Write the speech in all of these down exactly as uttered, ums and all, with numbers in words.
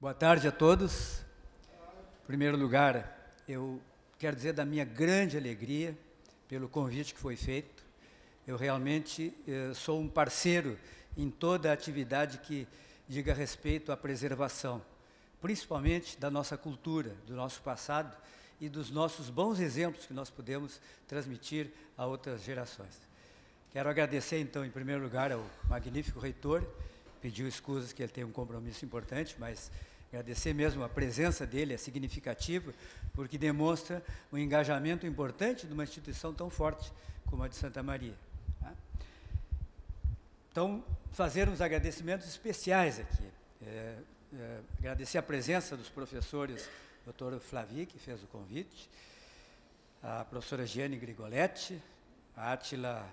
Boa tarde a todos. Em primeiro lugar, eu quero dizer da minha grande alegria pelo convite que foi feito. Eu realmente eu sou um parceiro em toda a atividade que diga respeito à preservação, principalmente da nossa cultura, do nosso passado e dos nossos bons exemplos que nós podemos transmitir a outras gerações. Quero agradecer, então, em primeiro lugar, ao magnífico reitor. Pediu escusas que ele tem um compromisso importante, mas agradecer mesmo a presença dele, é significativa, porque demonstra o engajamento importante de uma instituição tão forte como a de Santa Maria. Então, fazer uns agradecimentos especiais aqui. É, é, agradecer a presença dos professores, doutor Flavio, que fez o convite, a professora Giane Grigoletti, a Átila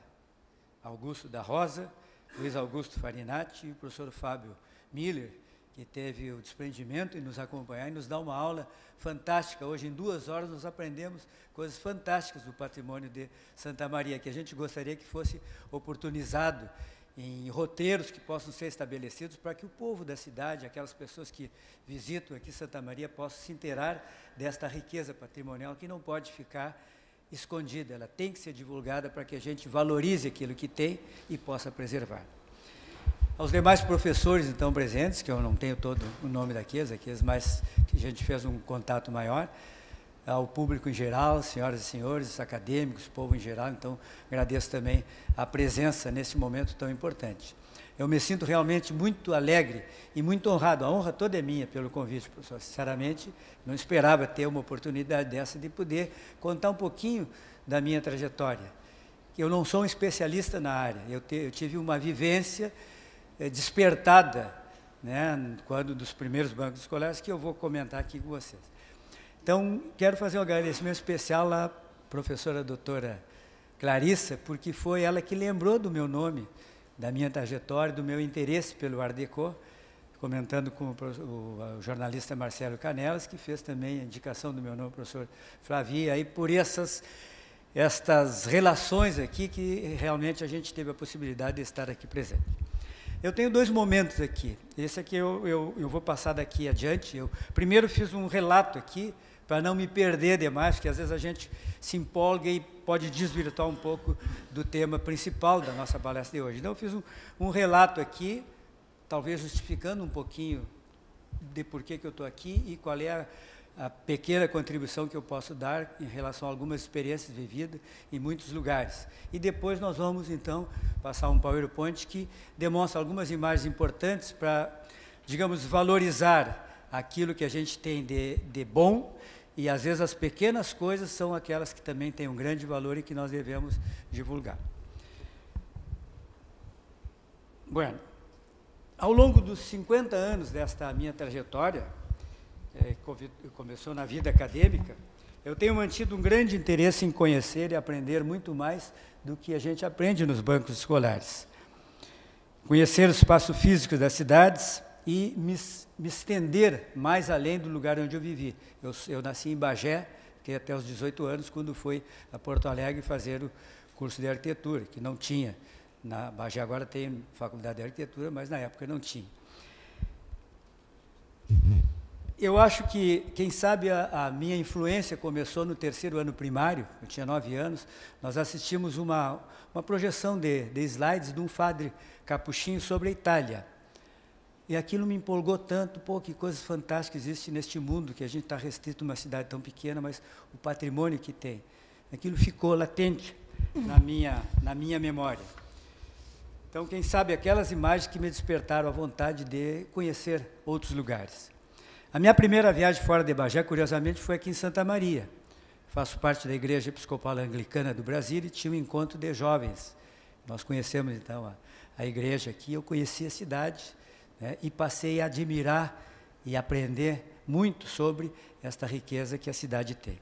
Augusto da Rosa, Luiz Augusto Farinatti e o professor Fábio Miller, que teve o desprendimento em nos acompanhar e nos dar uma aula fantástica. Hoje, em duas horas, nós aprendemos coisas fantásticas do patrimônio de Santa Maria, que a gente gostaria que fosse oportunizado em roteiros que possam ser estabelecidos para que o povo da cidade, aquelas pessoas que visitam aqui Santa Maria, possam se inteirar desta riqueza patrimonial que não pode ficar escondida, ela tem que ser divulgada para que a gente valorize aquilo que tem e possa preservar. Aos demais professores, então, presentes, que eu não tenho todo o nome daqueles, aqueles mais que a gente fez um contato maior, ao público em geral, senhoras e senhores, acadêmicos, povo em geral, então, agradeço também a presença nesse momento tão importante. Eu me sinto realmente muito alegre e muito honrado, a honra toda é minha pelo convite, professor. Sinceramente, não esperava ter uma oportunidade dessa de poder contar um pouquinho da minha trajetória. Eu não sou um especialista na área, eu, te, eu tive uma vivência eh, despertada, né, quando dos primeiros bancos escolares, que eu vou comentar aqui com vocês. Então, quero fazer um agradecimento especial à professora doutora Clarissa, porque foi ela que lembrou do meu nome, da minha trajetória, do meu interesse pelo Art Deco, comentando com o, o, o jornalista Marcelo Canelas, que fez também a indicação do meu nome, professor Flavio, aí por essas, estas relações aqui que realmente a gente teve a possibilidade de estar aqui presente. Eu tenho dois momentos aqui, esse aqui eu, eu, eu vou passar daqui adiante. Eu primeiro fiz um relato aqui, para não me perder demais, porque às vezes a gente se empolga e pode desvirtuar um pouco do tema principal da nossa palestra de hoje. Então, eu fiz um, um relato aqui, talvez justificando um pouquinho de por que que eu estou aqui e qual é a, a pequena contribuição que eu posso dar em relação a algumas experiências vividas em muitos lugares. E depois nós vamos, então, passar um PowerPoint que demonstra algumas imagens importantes para, digamos, valorizar aquilo que a gente tem de, de bom, e às vezes as pequenas coisas são aquelas que também têm um grande valor e que nós devemos divulgar. Bueno, ao longo dos cinquenta anos desta minha trajetória, é, começou na vida acadêmica, eu tenho mantido um grande interesse em conhecer e aprender muito mais do que a gente aprende nos bancos escolares. Conhecer o espaço físico das cidades e me, me estender mais além do lugar onde eu vivi. Eu, eu nasci em Bagé, fiquei até os dezoito anos, quando fui a Porto Alegre fazer o curso de arquitetura, que não tinha. Na Bagé agora tem faculdade de arquitetura, mas na época não tinha. Eu acho que, quem sabe, a, a minha influência começou no terceiro ano primário, eu tinha nove anos, nós assistimos uma, uma projeção de, de slides de um padre capuchinho sobre a Itália. E aquilo me empolgou tanto, pô, que coisas fantásticas existem neste mundo, que a gente está restrito a uma cidade tão pequena, mas o patrimônio que tem. Aquilo ficou latente na minha, na minha memória. Então, quem sabe, aquelas imagens que me despertaram a vontade de conhecer outros lugares. A minha primeira viagem fora de Bagé, curiosamente, foi aqui em Santa Maria. Faço parte da Igreja Episcopal Anglicana do Brasil e tinha um encontro de jovens. Nós conhecemos, então, a, a igreja aqui, eu conheci a cidade, né, e passei a admirar e aprender muito sobre esta riqueza que a cidade tem.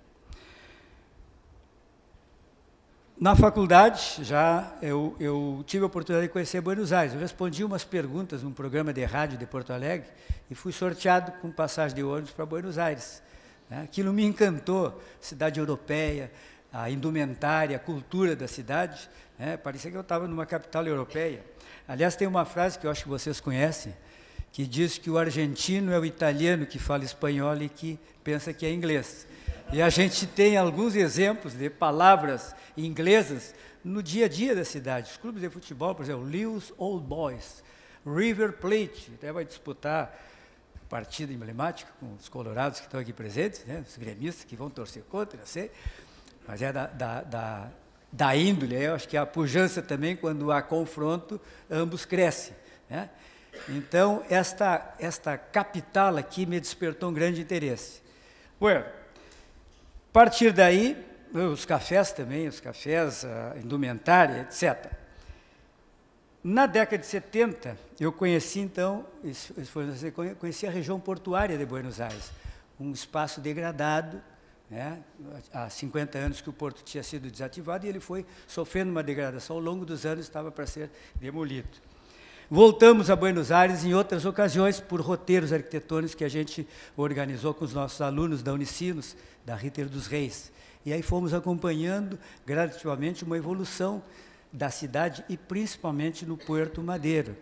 Na faculdade, já eu, eu tive a oportunidade de conhecer Buenos Aires. Eu respondi umas perguntas num programa de rádio de Porto Alegre e fui sorteado com passagem de ônibus para Buenos Aires. Aquilo me encantou, cidade europeia, a indumentária, a cultura da cidade, né? Parecia que eu estava numa capital europeia. Aliás, tem uma frase que eu acho que vocês conhecem, que diz que o argentino é o italiano que fala espanhol e que pensa que é inglês. E a gente tem alguns exemplos de palavras inglesas no dia a dia da cidade. Os clubes de futebol, por exemplo, Leeds Old Boys, River Plate, até vai disputar partida emblemática com os colorados que estão aqui presentes, né, os gremistas que vão torcer contra, não sei, mas é da, da, da, da índole. Eu acho que a pujança também, quando há confronto, ambos crescem, né? Então, esta, esta capital aqui me despertou um grande interesse. Bueno, a partir daí, os cafés também, os cafés, a indumentária, etcétera. Na década de setenta, eu conheci, então, isso, isso foi, conheci a região portuária de Buenos Aires, um espaço degradado, né? Há cinquenta anos que o porto tinha sido desativado e ele foi sofrendo uma degradação, ao longo dos anos estava para ser demolido. Voltamos a Buenos Aires em outras ocasiões por roteiros arquitetônicos que a gente organizou com os nossos alunos da Unisinos, da Ritter dos Reis. E aí fomos acompanhando gradativamente uma evolução da cidade e principalmente no Puerto Madero,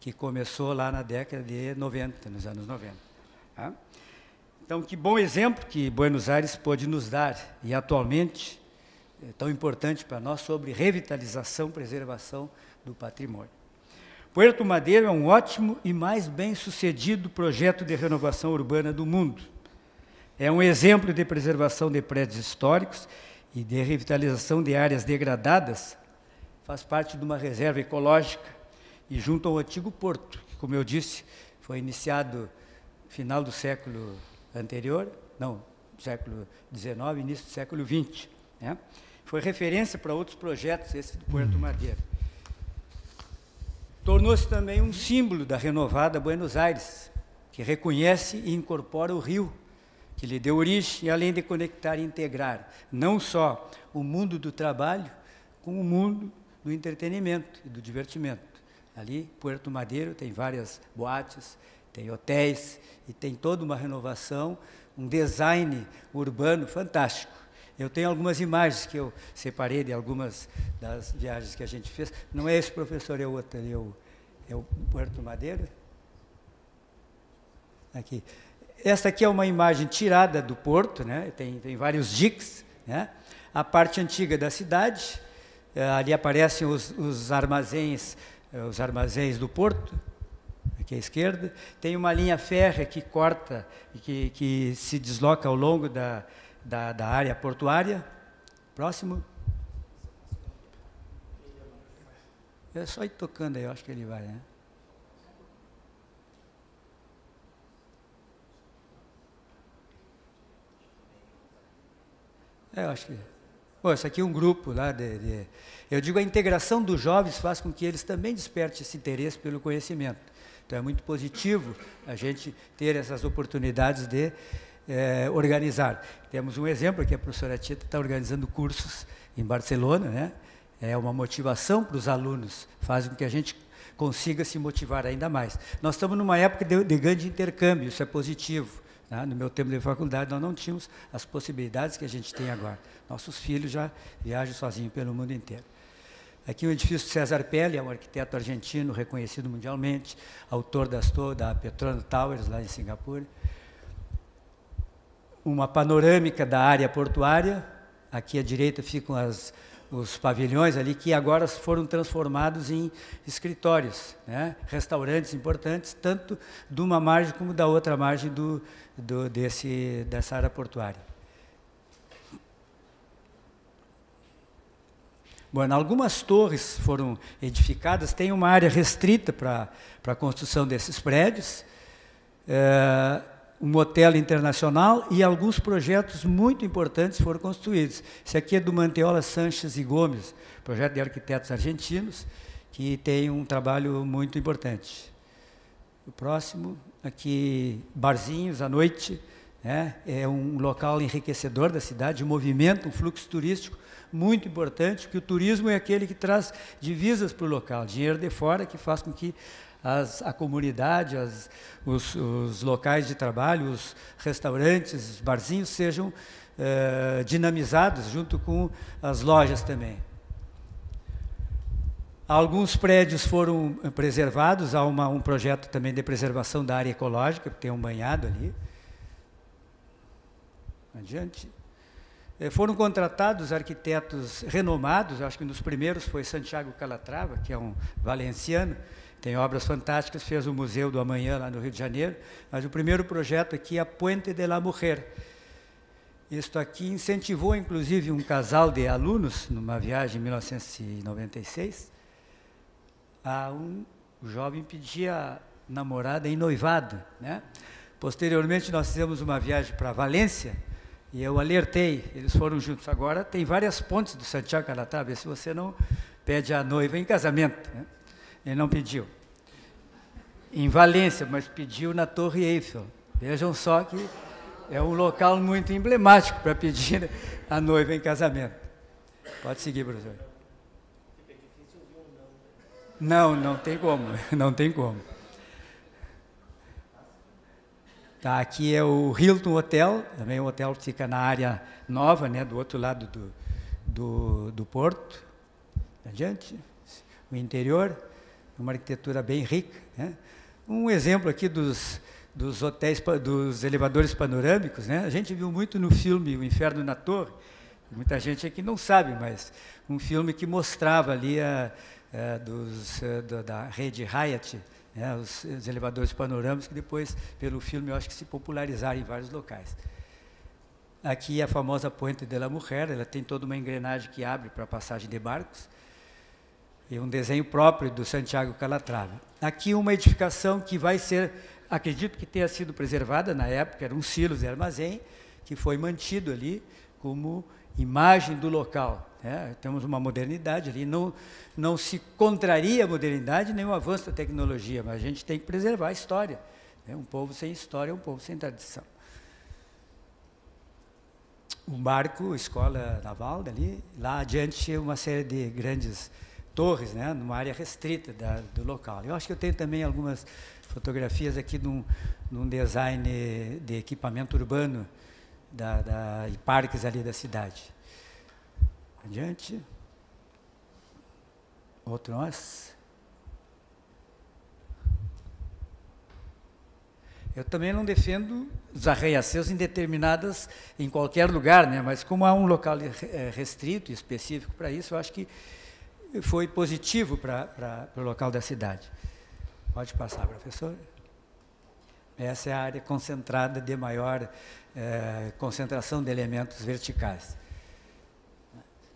que começou lá na década de noventa, nos anos noventa. Então, que bom exemplo que Buenos Aires pôde nos dar, e atualmente é tão importante para nós, sobre revitalização e preservação do patrimônio. Puerto Madero é um ótimo e mais bem-sucedido projeto de renovação urbana do mundo. É um exemplo de preservação de prédios históricos e de revitalização de áreas degradadas. Faz parte de uma reserva ecológica e junto ao antigo porto, que, como eu disse, foi iniciado no final do século anterior, não, século dezenove, início do século vinte. Né? Foi referência para outros projetos, esse do Puerto Madero. Tornou-se também um símbolo da renovada Buenos Aires, que reconhece e incorpora o rio, que lhe deu origem, além de conectar e integrar não só o mundo do trabalho, com o mundo do entretenimento e do divertimento. Ali, Puerto Madero tem várias boates, tem hotéis, e tem toda uma renovação, um design urbano fantástico. Eu tenho algumas imagens que eu separei de algumas das viagens que a gente fez. Não é esse professor, é o outro, é o, é o Puerto Madero. Aqui. Esta aqui é uma imagem tirada do porto, né? tem, tem vários diques, né? A parte antiga da cidade, ali aparecem os, os, armazéns, os armazéns do porto, aqui à esquerda. Tem uma linha férrea que corta, que, que se desloca ao longo da... Da, da área portuária. Próximo. É só ir tocando aí, eu acho que ele vai, né? É, eu acho que... Bom, isso aqui é um grupo lá de, de... Eu digo, a integração dos jovens faz com que eles também despertem esse interesse pelo conhecimento. Então, é muito positivo a gente ter essas oportunidades de... É, organizar. Temos um exemplo que a professora Tita está organizando cursos em Barcelona, né? É uma motivação para os alunos, faz com que a gente consiga se motivar ainda mais. Nós estamos numa época de, de grande intercâmbio, isso é positivo. Né? No meu tempo de faculdade, nós não tínhamos as possibilidades que a gente tem agora. Nossos filhos já viajam sozinhos pelo mundo inteiro. Aqui o edifício César Pelli, é um arquiteto argentino reconhecido mundialmente, autor das, da Petronas Towers, lá em Singapura. Uma panorâmica da área portuária, aqui à direita ficam as, os pavilhões ali, que agora foram transformados em escritórios, né? Restaurantes importantes, tanto de uma margem como da outra margem do, do, desse, dessa área portuária. Bom, algumas torres foram edificadas, tem uma área restrita para a construção desses prédios, é, um hotel internacional e alguns projetos muito importantes foram construídos. Esse aqui é do Manteola Sanches e Gomes, projeto de arquitetos argentinos, que tem um trabalho muito importante. O próximo, aqui, barzinhos à noite, né? É um local enriquecedor da cidade, um movimento, um fluxo turístico muito importante, porque o turismo é aquele que traz divisas para o local, dinheiro de fora que faz com que As, a comunidade, as, os, os locais de trabalho, os restaurantes, os barzinhos sejam eh, dinamizados junto com as lojas também. Alguns prédios foram preservados, há uma, um projeto também de preservação da área ecológica, porque tem um banhado ali. Adiante. É, foram contratados arquitetos renomados, acho que um dos primeiros foi Santiago Calatrava, que é um valenciano, tem obras fantásticas, fez o Museu do Amanhã lá no Rio de Janeiro, mas o primeiro projeto aqui é a Puente de la Mujer. Isto aqui incentivou, inclusive, um casal de alunos, numa viagem em mil novecentos e noventa e seis, a um o jovem pedia a namorada em noivado, né? Posteriormente, nós fizemos uma viagem para Valência e eu alertei, eles foram juntos. Agora tem várias pontes do Santiago Calatrava, vê se você não pede a noiva em casamento, né? Ele não pediu em Valência, mas pediu na Torre Eiffel. Vejam só que é um local muito emblemático para pedir a noiva em casamento. Pode seguir, professor. Não, não tem como, não tem como. Tá, aqui é o Hilton Hotel, também o hotel fica na área nova, né, do outro lado do, do, do porto. Adiante, o interior, uma arquitetura bem rica, né? Um exemplo aqui dos, dos hotéis, dos elevadores panorâmicos, né? A gente viu muito no filme O Inferno na Torre, muita gente aqui não sabe, mas um filme que mostrava ali a... É, dos, da, da rede Hyatt, né, os, os elevadores panorâmicos, que depois, pelo filme, eu acho que se popularizaram em vários locais. Aqui a famosa Puente de la Mujer, ela tem toda uma engrenagem que abre para a passagem de barcos, e um desenho próprio do Santiago Calatrava. Aqui uma edificação que vai ser, acredito que tenha sido preservada na época, era um silos de armazém, que foi mantido ali como imagem do local. É, temos uma modernidade ali, não, não se contraria a modernidade nem o avanço da tecnologia, mas a gente tem que preservar a história, né? Um povo sem história é um povo sem tradição. O barco, escola naval dali, lá adiante uma série de grandes torres, né, numa área restrita da, do local. Eu acho que eu tenho também algumas fotografias aqui de um, de um design de equipamento urbano da, da, e parques ali da cidade. Adiante. Outro nós. Eu também não defendo os arranha-céus em determinadas, em qualquer lugar, né? Mas como há um local restrito e específico para isso, eu acho que foi positivo para o local da cidade. Pode passar, professor. Essa é a área concentrada de maior eh, concentração de elementos verticais.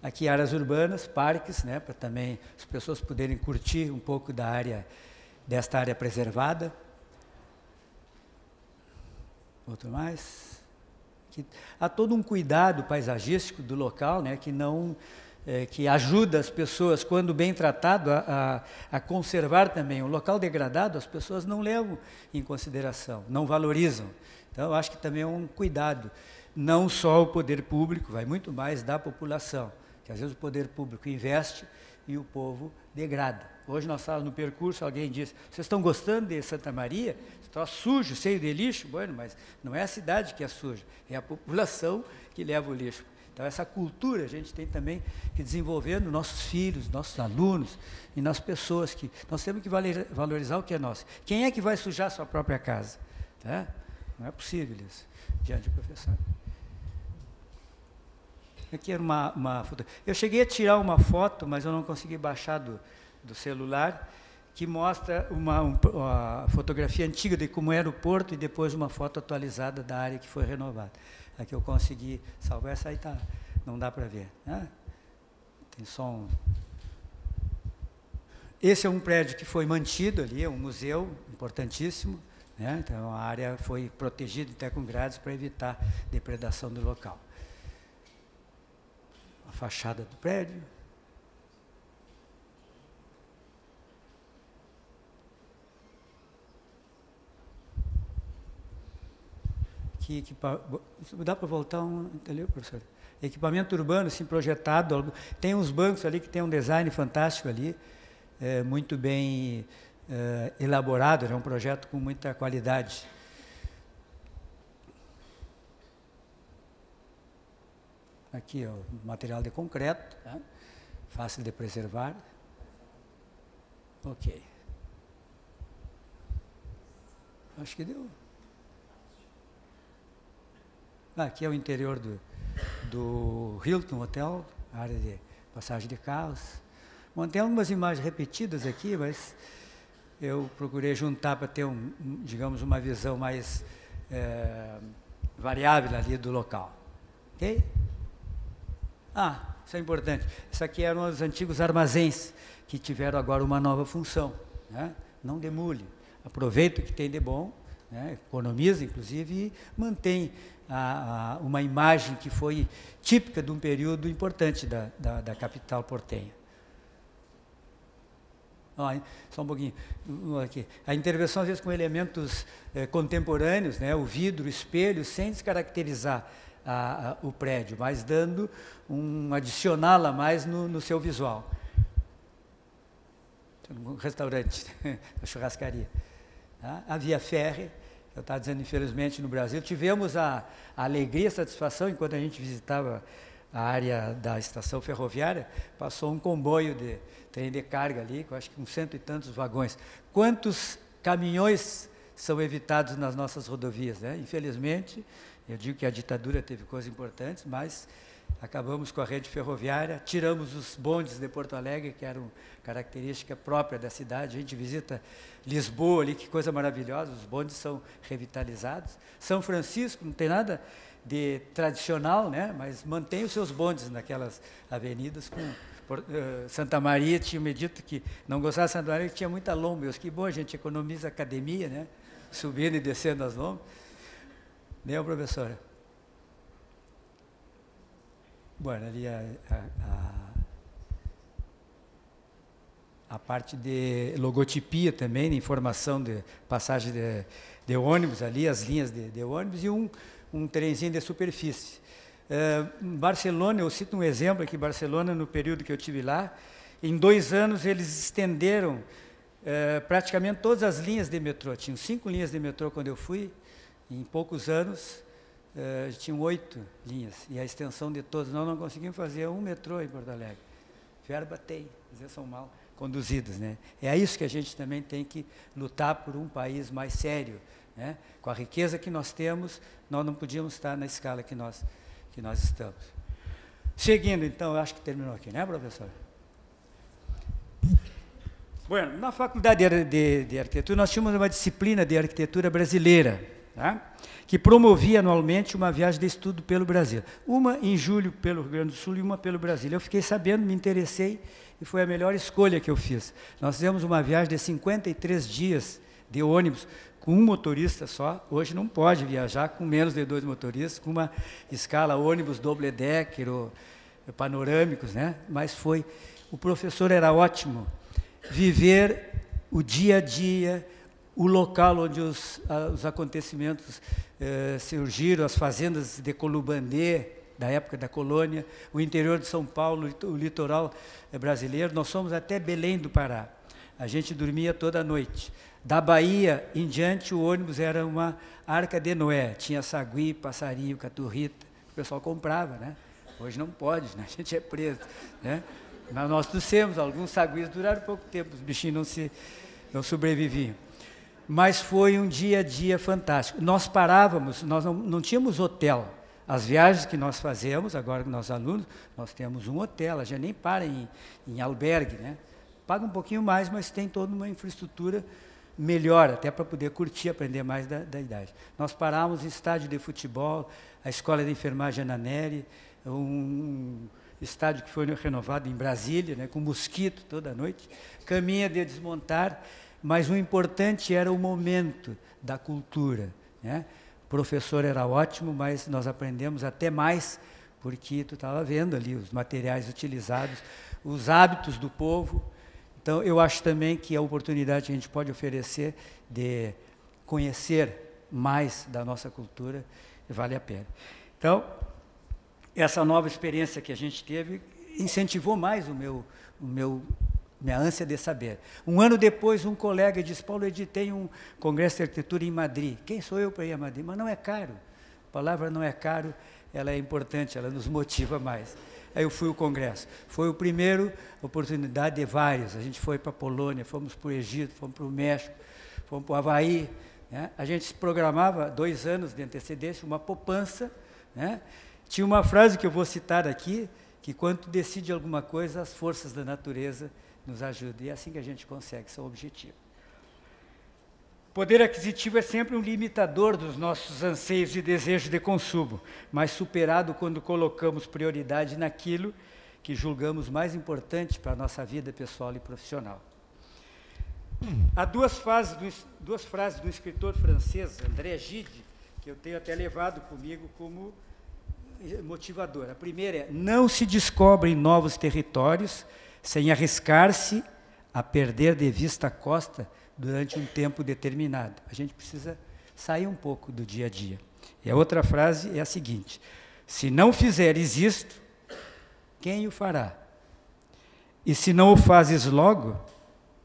Aqui áreas urbanas, parques, né, para também as pessoas poderem curtir um pouco da área, desta área preservada. Outro mais. Aqui, há todo um cuidado paisagístico do local, né, que, não, é, que ajuda as pessoas, quando bem tratado, a, a, a conservar também. O local degradado as pessoas não levam em consideração, não valorizam. Então, eu acho que também é um cuidado. Não só o poder público, vai muito mais da população. Que às vezes o poder público investe e o povo degrada. Hoje nós estávamos no percurso, alguém disse, vocês estão gostando de Santa Maria? Está sujo, cheio de lixo? Bueno, mas não é a cidade que é suja, é a população que leva o lixo. Então essa cultura a gente tem também que desenvolver nos nossos filhos, nossos alunos e nas pessoas que... Nós temos que valorizar o que é nosso. Quem é que vai sujar a sua própria casa? Tá? Não é possível isso. Diante do professor. Aqui era uma, uma foto. Eu cheguei a tirar uma foto, mas eu não consegui baixar do, do celular, que mostra uma, um, uma fotografia antiga de como era o porto e depois uma foto atualizada da área que foi renovada. Aqui eu consegui salvar essa aí, tá, não dá para ver, né? Tem só um... Esse é um prédio que foi mantido ali, é um museu importantíssimo, né? Então a área foi protegida até com grades para evitar depredação do local. A fachada do prédio. Aqui, equipa... Dá para voltar um... Entendeu, professor? Equipamento urbano, assim, projetado. Tem uns bancos ali que tem um design fantástico ali, é, muito bem é, elaborado, é um projeto com muita qualidade. Aqui, ó, material de concreto, né? Fácil de preservar. Ok. Acho que deu. Ah, aqui é o interior do, do Hilton Hotel, área de passagem de carros. Bom, tem algumas imagens repetidas aqui, mas eu procurei juntar para ter, um, digamos, uma visão mais é, variável ali do local. Ok? Ah, isso é importante. Isso aqui eram os antigos armazéns, que tiveram agora uma nova função. Né? Não demule. Aproveita o que tem de bom, né? Economiza, inclusive, e mantém a, a, uma imagem que foi típica de um período importante da, da, da capital portenha. Ó, só um pouquinho. Aqui. A intervenção, às vezes, com elementos eh, contemporâneos, né? O vidro, o espelho, sem descaracterizar a, a, o prédio, mas dando um adicional a mais no, no seu visual. Um restaurante, uma churrascaria. Tá? A Via Ferre, eu estava dizendo, infelizmente, no Brasil, tivemos a, a alegria e a satisfação, enquanto a gente visitava a área da estação ferroviária, passou um comboio de trem de carga ali, com acho que uns cento e tantos vagões. Quantos caminhões são evitados nas nossas rodovias? Né? Infelizmente, eu digo que a ditadura teve coisas importantes, mas acabamos com a rede ferroviária, tiramos os bondes de Porto Alegre, que eram característica própria da cidade. A gente visita Lisboa ali, que coisa maravilhosa, os bondes são revitalizados. São Francisco, não tem nada de tradicional, né? Mas mantém os seus bondes naquelas avenidas. Com, por, uh, Santa Maria, tinha me dito que não gostava de Santa Maria, que tinha muita lomba. Eu disse, que bom, a gente economiza academia, né? Subindo e descendo as lombas. Né, professora? Bom, ali a, a, a parte de logotipia também, de informação de passagem de, de ônibus, ali as linhas de, de ônibus e um, um trenzinho de superfície. É, Barcelona, eu cito um exemplo aqui, Barcelona, no período que eu estive lá, em dois anos eles estenderam é, praticamente todas as linhas de metrô. Tinham cinco linhas de metrô quando eu fui, em poucos anos... Uh, tinham oito linhas, e a extensão de todas. Nós não conseguimos fazer um metrô em Porto Alegre. Verba tem, mas são mal conduzidas. Né? É isso que a gente também tem que lutar por um país mais sério. Né? Com a riqueza que nós temos, nós não podíamos estar na escala que nós, que nós estamos. Seguindo, então, eu acho que terminou aqui, né, professor? Bueno, na Faculdade de, de, de Arquitetura, nós tínhamos uma disciplina de arquitetura brasileira, tá? Que promovia anualmente uma viagem de estudo pelo Brasil. Uma em julho pelo Rio Grande do Sul e uma pelo Brasil. Eu fiquei sabendo, me interessei, e foi a melhor escolha que eu fiz. Nós fizemos uma viagem de cinquenta e três dias de ônibus, com um motorista só. Hoje não pode viajar com menos de dois motoristas, com uma escala ônibus double decker ou panorâmicos, né? Mas foi... O professor era ótimo. Viver o dia a dia, o local onde os, a, os acontecimentos eh, surgiram, as fazendas de Colubandê, da época da colônia, o interior de São Paulo, o litoral eh, brasileiro. Nós fomos até Belém do Pará. A gente dormia toda a noite. Da Bahia em diante, o ônibus era uma arca de Noé. Tinha sagui, passarinho, caturrita. O pessoal comprava, né? Hoje não pode, né? A gente é preso. Né? Mas nós trouxemos. Alguns saguis duraram pouco tempo, os bichinhos não, se, não sobreviviam. Mas foi um dia a dia fantástico. Nós parávamos, nós não, não tínhamos hotel. As viagens que nós fazemos, agora com nossos alunos, nós temos um hotel, a gente nem para em, em albergue, né? Paga um pouquinho mais, mas tem toda uma infraestrutura melhor, até para poder curtir, aprender mais da, da idade. Nós parávamos em estádio de futebol, a escola de enfermagem Ananeri, um estádio que foi renovado em Brasília, né, com mosquito toda noite, caminha de desmontar. Mas o importante era o momento da cultura. Né? O professor era ótimo, mas nós aprendemos até mais, porque tu estava vendo ali os materiais utilizados, os hábitos do povo. Então, eu acho também que a oportunidade que a gente pode oferecer de conhecer mais da nossa cultura vale a pena. Então, essa nova experiência que a gente teve incentivou mais o meu... O meu minha ânsia de saber. Um ano depois, um colega disse, Paulo, eu editei um congresso de arquitetura em Madrid. Quem sou eu para ir a Madrid? Mas não é caro. A palavra não é caro ela é importante, ela nos motiva mais. Aí eu fui ao Congresso. Foi o primeiro oportunidade de vários. A gente foi para a Polônia, fomos para o Egito, fomos para o México, fomos para o Havaí. Né? A gente programava, dois anos de antecedência, uma poupança. Né? Tinha uma frase que eu vou citar aqui, que quando decide alguma coisa, as forças da natureza nos ajudam. E é assim que a gente consegue, esse é o objetivo. Poder aquisitivo é sempre um limitador dos nossos anseios e desejos de consumo, mas superado quando colocamos prioridade naquilo que julgamos mais importante para a nossa vida pessoal e profissional. Há duas, fases do, duas frases do escritor francês, André Gide, que eu tenho até levado comigo como motivador. A primeira é: não se descobrem novos territórios sem arriscar-se a perder de vista a costa durante um tempo determinado. A gente precisa sair um pouco do dia a dia. E a outra frase é a seguinte: se não fizeres isto, quem o fará? E se não o fazes logo,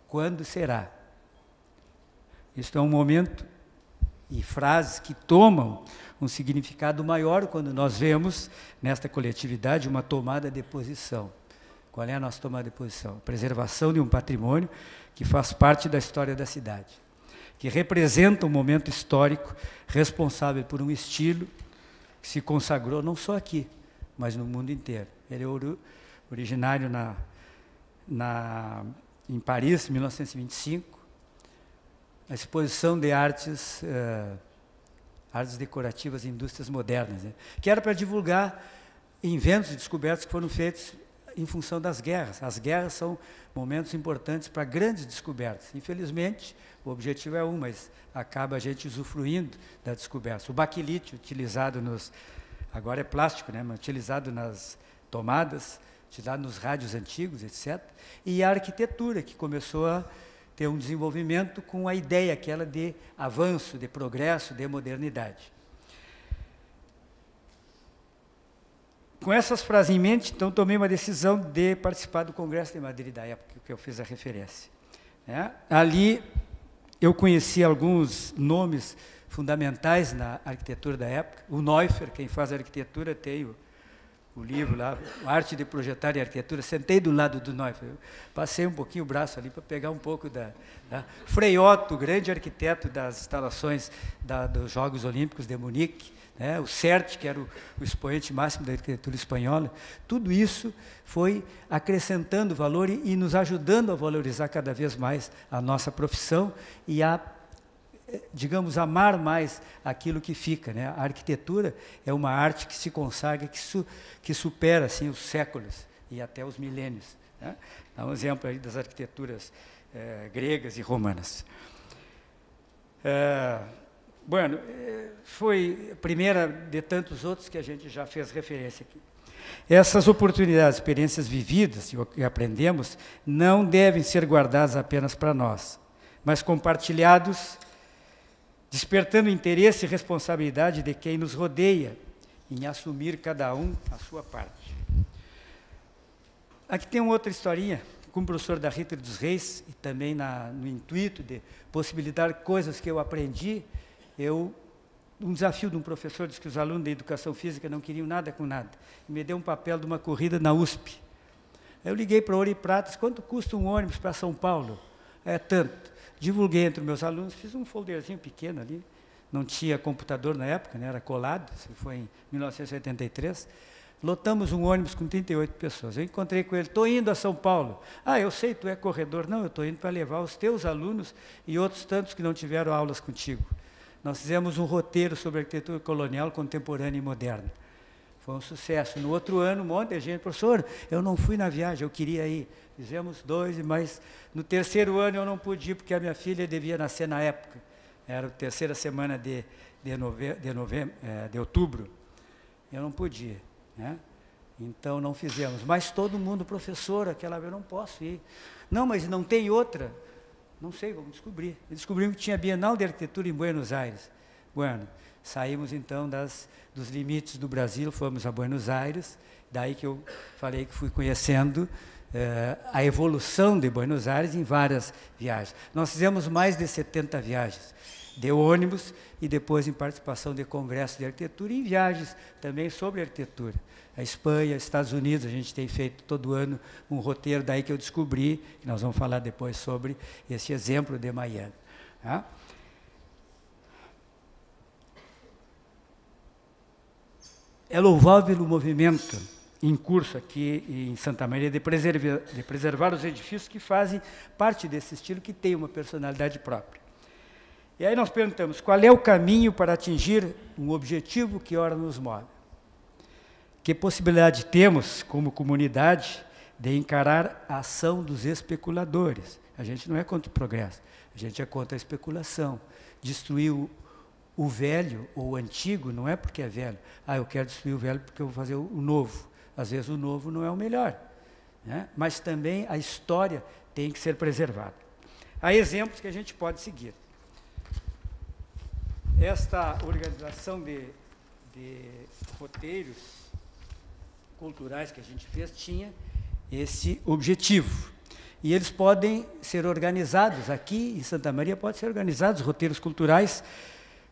quando será? Isto é um momento e frases que tomam um significado maior quando nós vemos nesta coletividade uma tomada de posição. Qual é a nossa tomada de posição? Preservação de um patrimônio que faz parte da história da cidade, que representa um momento histórico responsável por um estilo que se consagrou não só aqui, mas no mundo inteiro. Ele é originário na, na, em Paris, em mil novecentos e vinte e cinco. A exposição de artes, uh, artes decorativas e indústrias modernas, né? Que era para divulgar inventos e descobertas que foram feitos em função das guerras. As guerras são momentos importantes para grandes descobertas. Infelizmente, o objetivo é um, mas acaba a gente usufruindo da descoberta. O baquelite, utilizado nos... Agora é plástico, né? Mas utilizado nas tomadas, utilizado nos rádios antigos, etcétera. E a arquitetura, que começou a ter um desenvolvimento com a ideia aquela de avanço, de progresso, de modernidade. Com essas frases em mente, então, tomei uma decisão de participar do Congresso de Madrid, da época que eu fiz a referência. É, ali, eu conheci alguns nomes fundamentais na arquitetura da época. O Neuffer, quem faz a arquitetura, tem o, o livro lá, Arte de Projetar e Arquitetura. Sentei do lado do Neuffer. Eu passei um pouquinho o braço ali para pegar um pouco da... da. Freyotto, grande arquiteto das instalações da, dos Jogos Olímpicos de Munique. É, o CERT, que era o, o expoente máximo da arquitetura espanhola, tudo isso foi acrescentando valor e, e nos ajudando a valorizar cada vez mais a nossa profissão e a, digamos, amar mais aquilo que fica, né? A arquitetura é uma arte que se consagra, que, su, que supera assim, os séculos e até os milênios, né? Dá um exemplo aí das arquiteturas eh, gregas e romanas. É, Bueno, foi a primeira de tantos outros que a gente já fez referência aqui. Essas oportunidades, experiências vividas e o que aprendemos não devem ser guardadas apenas para nós, mas compartilhados, despertando interesse e responsabilidade de quem nos rodeia em assumir cada um a sua parte. Aqui tem uma outra historinha, como professor da Ritter dos Reis, e também na, no intuito de possibilitar coisas que eu aprendi. Eu, um desafio de um professor, disse que os alunos da educação física não queriam nada com nada. Me deu um papel de uma corrida na U S P. Eu liguei para Ouro e Pratas: quanto custa um ônibus para São Paulo? É tanto. Divulguei entre os meus alunos, fiz um folderzinho pequeno ali, não tinha computador na época, né? Era colado, isso foi em mil novecentos e oitenta e três. Lotamos um ônibus com trinta e oito pessoas. Eu encontrei com ele: estou indo a São Paulo. Ah, eu sei, tu é corredor. Não, eu estou indo para levar os teus alunos e outros tantos que não tiveram aulas contigo. Nós fizemos um roteiro sobre arquitetura colonial, contemporânea e moderna. Foi um sucesso. No outro ano, um monte de gente: professor, eu não fui na viagem, eu queria ir. Fizemos dois, mas no terceiro ano eu não pude ir, porque a minha filha devia nascer na época. Era a terceira semana de, de, nove, de, novembro, é, de outubro. Eu não podia, né? Então, não fizemos. Mas todo mundo: professor, aquela vez eu não posso ir. Não, mas não tem outra. Não sei, vamos descobrir. Descobrimos que tinha Bienal de Arquitetura em Buenos Aires. Bueno, saímos então das, dos limites do Brasil, fomos a Buenos Aires. Daí que eu falei que fui conhecendo eh, a evolução de Buenos Aires em várias viagens. Nós fizemos mais de setenta viagens. de ônibus e depois em participação de congressos de arquitetura e em viagens também sobre arquitetura. A Espanha, Estados Unidos, a gente tem feito todo ano um roteiro, daí que eu descobri, que nós vamos falar depois sobre esse exemplo de Miami. Tá? Ela envolve o movimento em curso aqui em Santa Maria de preservar, de preservar os edifícios que fazem parte desse estilo, que tem uma personalidade própria. E aí nós perguntamos, qual é o caminho para atingir um objetivo que ora nos move? Que possibilidade temos, como comunidade, de encarar a ação dos especuladores? A gente não é contra o progresso, a gente é contra a especulação. Destruir o, o velho ou o antigo não é porque é velho. Ah, eu quero destruir o velho porque eu vou fazer o novo. Às vezes o novo não é o melhor, né? Mas também a história tem que ser preservada. Há exemplos que a gente pode seguir. Esta organização de, de roteiros culturais que a gente fez tinha esse objetivo. E eles podem ser organizados, aqui em Santa Maria, podem ser organizados roteiros culturais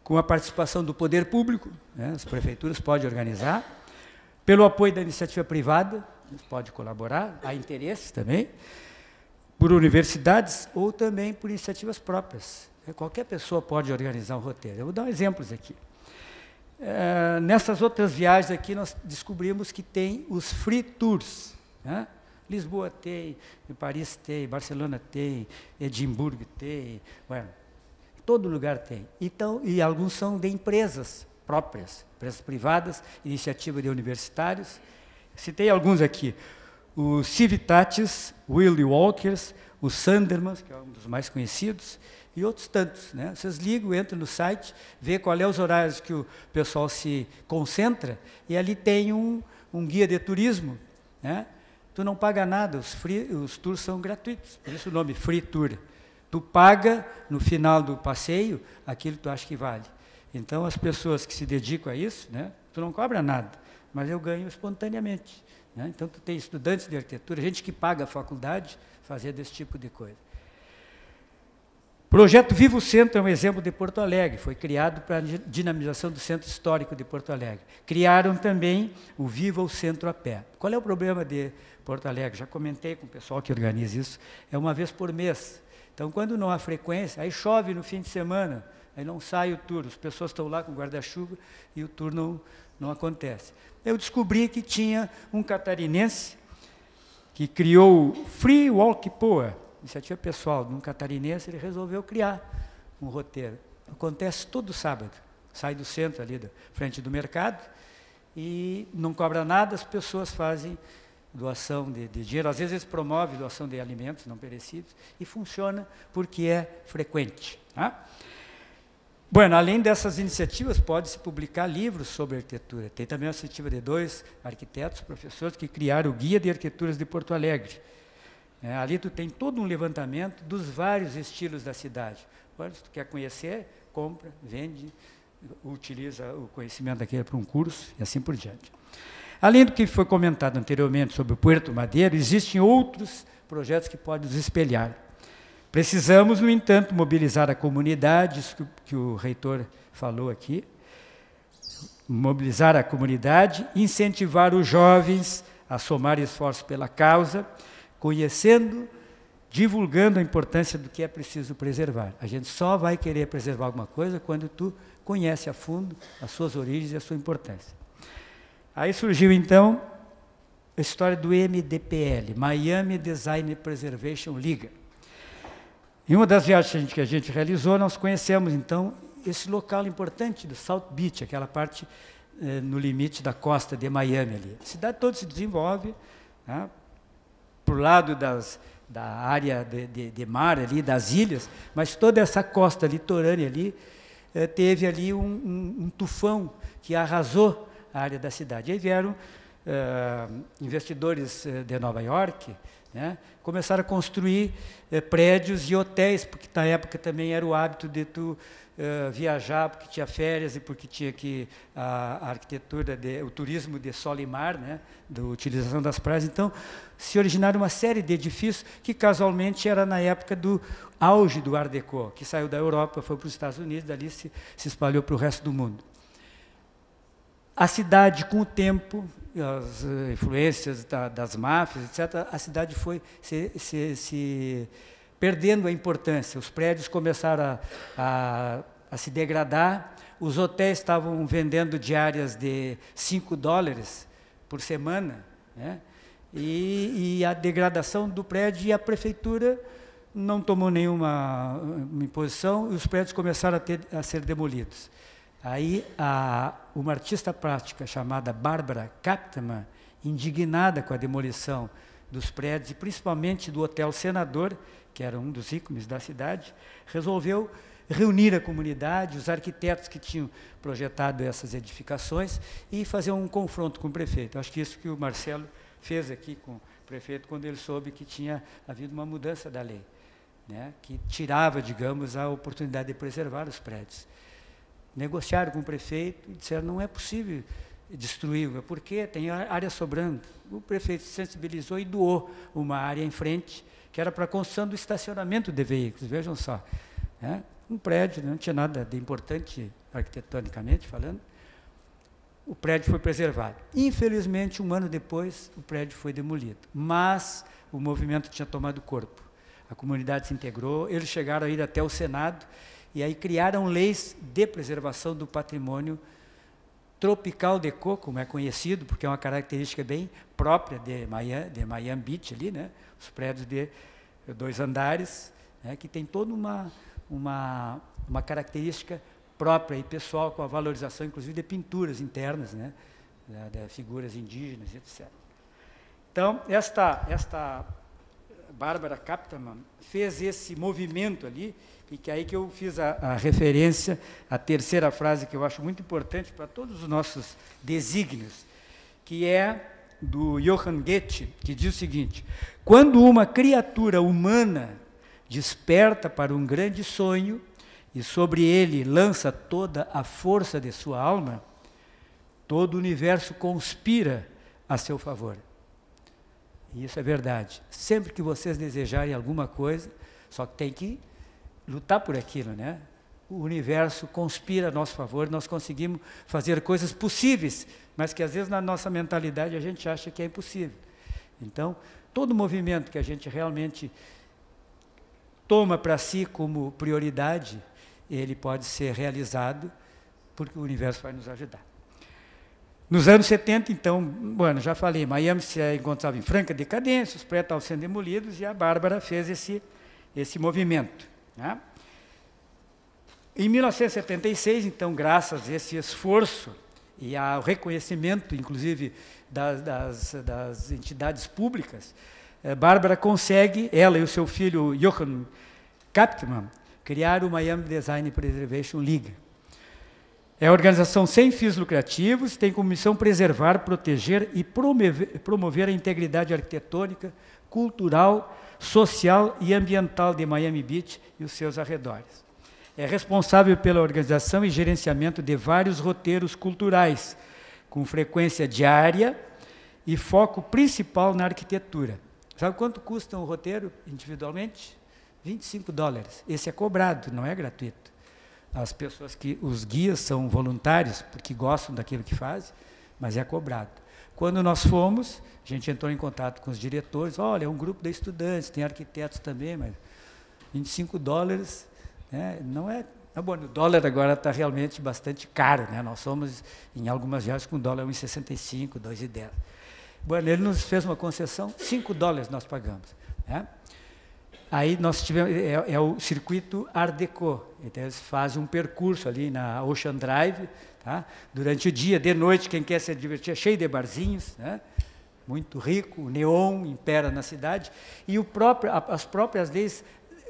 com a participação do poder público, né? As prefeituras podem organizar, pelo apoio da iniciativa privada, eles podem colaborar, há interesse também, por universidades ou também por iniciativas próprias. Qualquer pessoa pode organizar um roteiro. Eu vou dar exemplos aqui. É, nessas outras viagens aqui, nós descobrimos que tem os free tours. Né? Lisboa tem, Paris tem, Barcelona tem, Edimburgo tem, bueno, todo lugar tem. Então, e alguns são de empresas próprias, empresas privadas, iniciativa de universitários. Citei alguns aqui. O Civitatis, Willy Walkers, o Sandermans, que é um dos mais conhecidos, e outros tantos, né? Vocês ligam, entram no site, vê qual é os horários que o pessoal se concentra, e ali tem um, um guia de turismo, né? Tu não paga nada, os, free, os tours são gratuitos, por isso o nome Free Tour. Tu paga, no final do passeio, aquilo que tu acha que vale. Então, as pessoas que se dedicam a isso, né? Tu não cobra nada, mas eu ganho espontaneamente. Né? Então, tu tem estudantes de arquitetura, gente que paga a faculdade, fazer desse tipo de coisa. Projeto Vivo Centro é um exemplo de Porto Alegre, foi criado para a dinamização do Centro Histórico de Porto Alegre. Criaram também o Viva o Centro a Pé. Qual é o problema de Porto Alegre? Já comentei com o pessoal que organiza isso, é uma vez por mês. Então, quando não há frequência, aí chove no fim de semana, aí não sai o tour, as pessoas estão lá com guarda-chuva e o tour não, não acontece. Eu descobri que tinha um catarinense que criou o Free Walk Poa, iniciativa pessoal de um catarinense, ele resolveu criar um roteiro. Acontece todo sábado. Sai do centro, ali da frente do mercado, e não cobra nada, as pessoas fazem doação de, de dinheiro. Às vezes, eles promovem doação de alimentos não perecíveis, e funciona porque é frequente. Tá? Bueno, além dessas iniciativas, pode-se publicar livros sobre arquitetura. Tem também a iniciativa de dois arquitetos, professores, que criaram o Guia de Arquiteturas de Porto Alegre. É, ali tu tem todo um levantamento dos vários estilos da cidade. Quando tu quer conhecer, compra, vende, utiliza o conhecimento daquele para um curso e assim por diante. Além do que foi comentado anteriormente sobre o Puerto Madero, existem outros projetos que podem nos espelhar. Precisamos, no entanto, mobilizar a comunidade, isso que, que o reitor falou aqui, mobilizar a comunidade, incentivar os jovens a somar esforços pela causa, conhecendo, divulgando a importância do que é preciso preservar. A gente só vai querer preservar alguma coisa quando tu conhece a fundo as suas origens e a sua importância. Aí surgiu, então, a história do M D P L, Miami Design Preservation League. Em uma das viagens que a gente realizou, nós conhecemos, então, esse local importante do South Beach, aquela parte eh, no limite da costa de Miami. Ali. A cidade toda se desenvolve, né? Para o lado das, da área de, de, de mar, ali, das ilhas, mas toda essa costa litorânea ali, eh, teve ali um, um, um tufão que arrasou a área da cidade. Aí vieram uh, investidores de Nova York, né, começaram a construir uh, prédios e hotéis, porque na época também era o hábito de tu uh, viajar, porque tinha férias e porque tinha que a, a arquitetura, de, o turismo de sol e mar, né, da utilização das praias. Então, se originaram uma série de edifícios que, casualmente, era na época do auge do Art Deco, que saiu da Europa, foi para os Estados Unidos, dali se, se espalhou para o resto do mundo. A cidade, com o tempo, as influências da, das máfias, etcétera, a cidade foi se, se, se perdendo a importância. Os prédios começaram a, a, a se degradar, os hotéis estavam vendendo diárias de cinco dólares por semana, né? e, e a degradação do prédio, e a prefeitura não tomou nenhuma imposição, e os prédios começaram a, ter, a ser demolidos. Aí, a, uma artista plástica chamada Bárbara Kapteman, indignada com a demolição dos prédios, e principalmente do Hotel Senador, que era um dos ícones da cidade, resolveu reunir a comunidade, os arquitetos que tinham projetado essas edificações, e fazer um confronto com o prefeito. Acho que isso que o Marcelo fez aqui com o prefeito, quando ele soube que tinha havido uma mudança da lei, né, que tirava, digamos, a oportunidade de preservar os prédios. Negociaram com o prefeito e disseram, não é possível destruir, porque tem área sobrando. O prefeito se sensibilizou e doou uma área em frente, que era para a construção do estacionamento de veículos, vejam só. Né? Um prédio, não tinha nada de importante arquitetonicamente falando. O prédio foi preservado. Infelizmente, um ano depois, o prédio foi demolido. Mas o movimento tinha tomado corpo. A comunidade se integrou, eles chegaram a ir até o Senado, e aí criaram leis de preservação do patrimônio tropical déco, como é conhecido, porque é uma característica bem própria de Miami, de Miami Beach, ali, né? Os prédios de dois andares, né? Que tem toda uma, uma, uma característica própria e pessoal, com a valorização, inclusive, de pinturas internas, né? De figuras indígenas, etcétera. Então, esta, esta Bárbara Kapteman fez esse movimento ali, e que aí que eu fiz a, a referência, a terceira frase, que eu acho muito importante para todos os nossos desígnios, que é do Johann Goethe, que diz o seguinte, quando uma criatura humana desperta para um grande sonho e sobre ele lança toda a força de sua alma, todo o universo conspira a seu favor. E isso é verdade. Sempre que vocês desejarem alguma coisa, só que tem que lutar por aquilo, né? O universo conspira a nosso favor, nós conseguimos fazer coisas possíveis, mas que às vezes na nossa mentalidade a gente acha que é impossível. Então, todo movimento que a gente realmente toma para si como prioridade, ele pode ser realizado, porque o universo vai nos ajudar. Nos anos setenta, então, bueno, já falei, Miami se encontrava em franca decadência, os prédios estavam sendo demolidos, e a Bárbara fez esse, esse movimento. Né? Em mil novecentos e setenta e seis, então, graças a esse esforço e ao reconhecimento, inclusive, das, das, das entidades públicas, eh, Bárbara consegue, ela e o seu filho Johann Kapteman, criar o Miami Design Preservation League. É a organização sem fins lucrativos, tem como missão preservar, proteger e promover, promover a integridade arquitetônica, cultural, social e ambiental de Miami Beach e os seus arredores. É responsável pela organização e gerenciamento de vários roteiros culturais, com frequência diária e foco principal na arquitetura. Sabe quanto custa um roteiro individualmente? vinte e cinco dólares. Esse é cobrado, não é gratuito. As pessoas que os guias são voluntários, porque gostam daquilo que fazem, mas é cobrado. Quando nós fomos, a gente entrou em contato com os diretores, olha, é um grupo de estudantes, tem arquitetos também, mas vinte e cinco dólares, né, não é... Ah, bom, o dólar agora está realmente bastante caro, né? Nós somos, em algumas viagens, com dólar um e sessenta e cinco, dois e dez. Bom, ele nos fez uma concessão, cinco dólares nós pagamos. Né? Aí nós tivemos, é, é o circuito Art Deco, então eles fazem um percurso ali na Ocean Drive, tá? Durante o dia, de noite, quem quer se divertir, é cheio de barzinhos, né? Muito rico, o neon impera na cidade, e o próprio, a, as próprias leis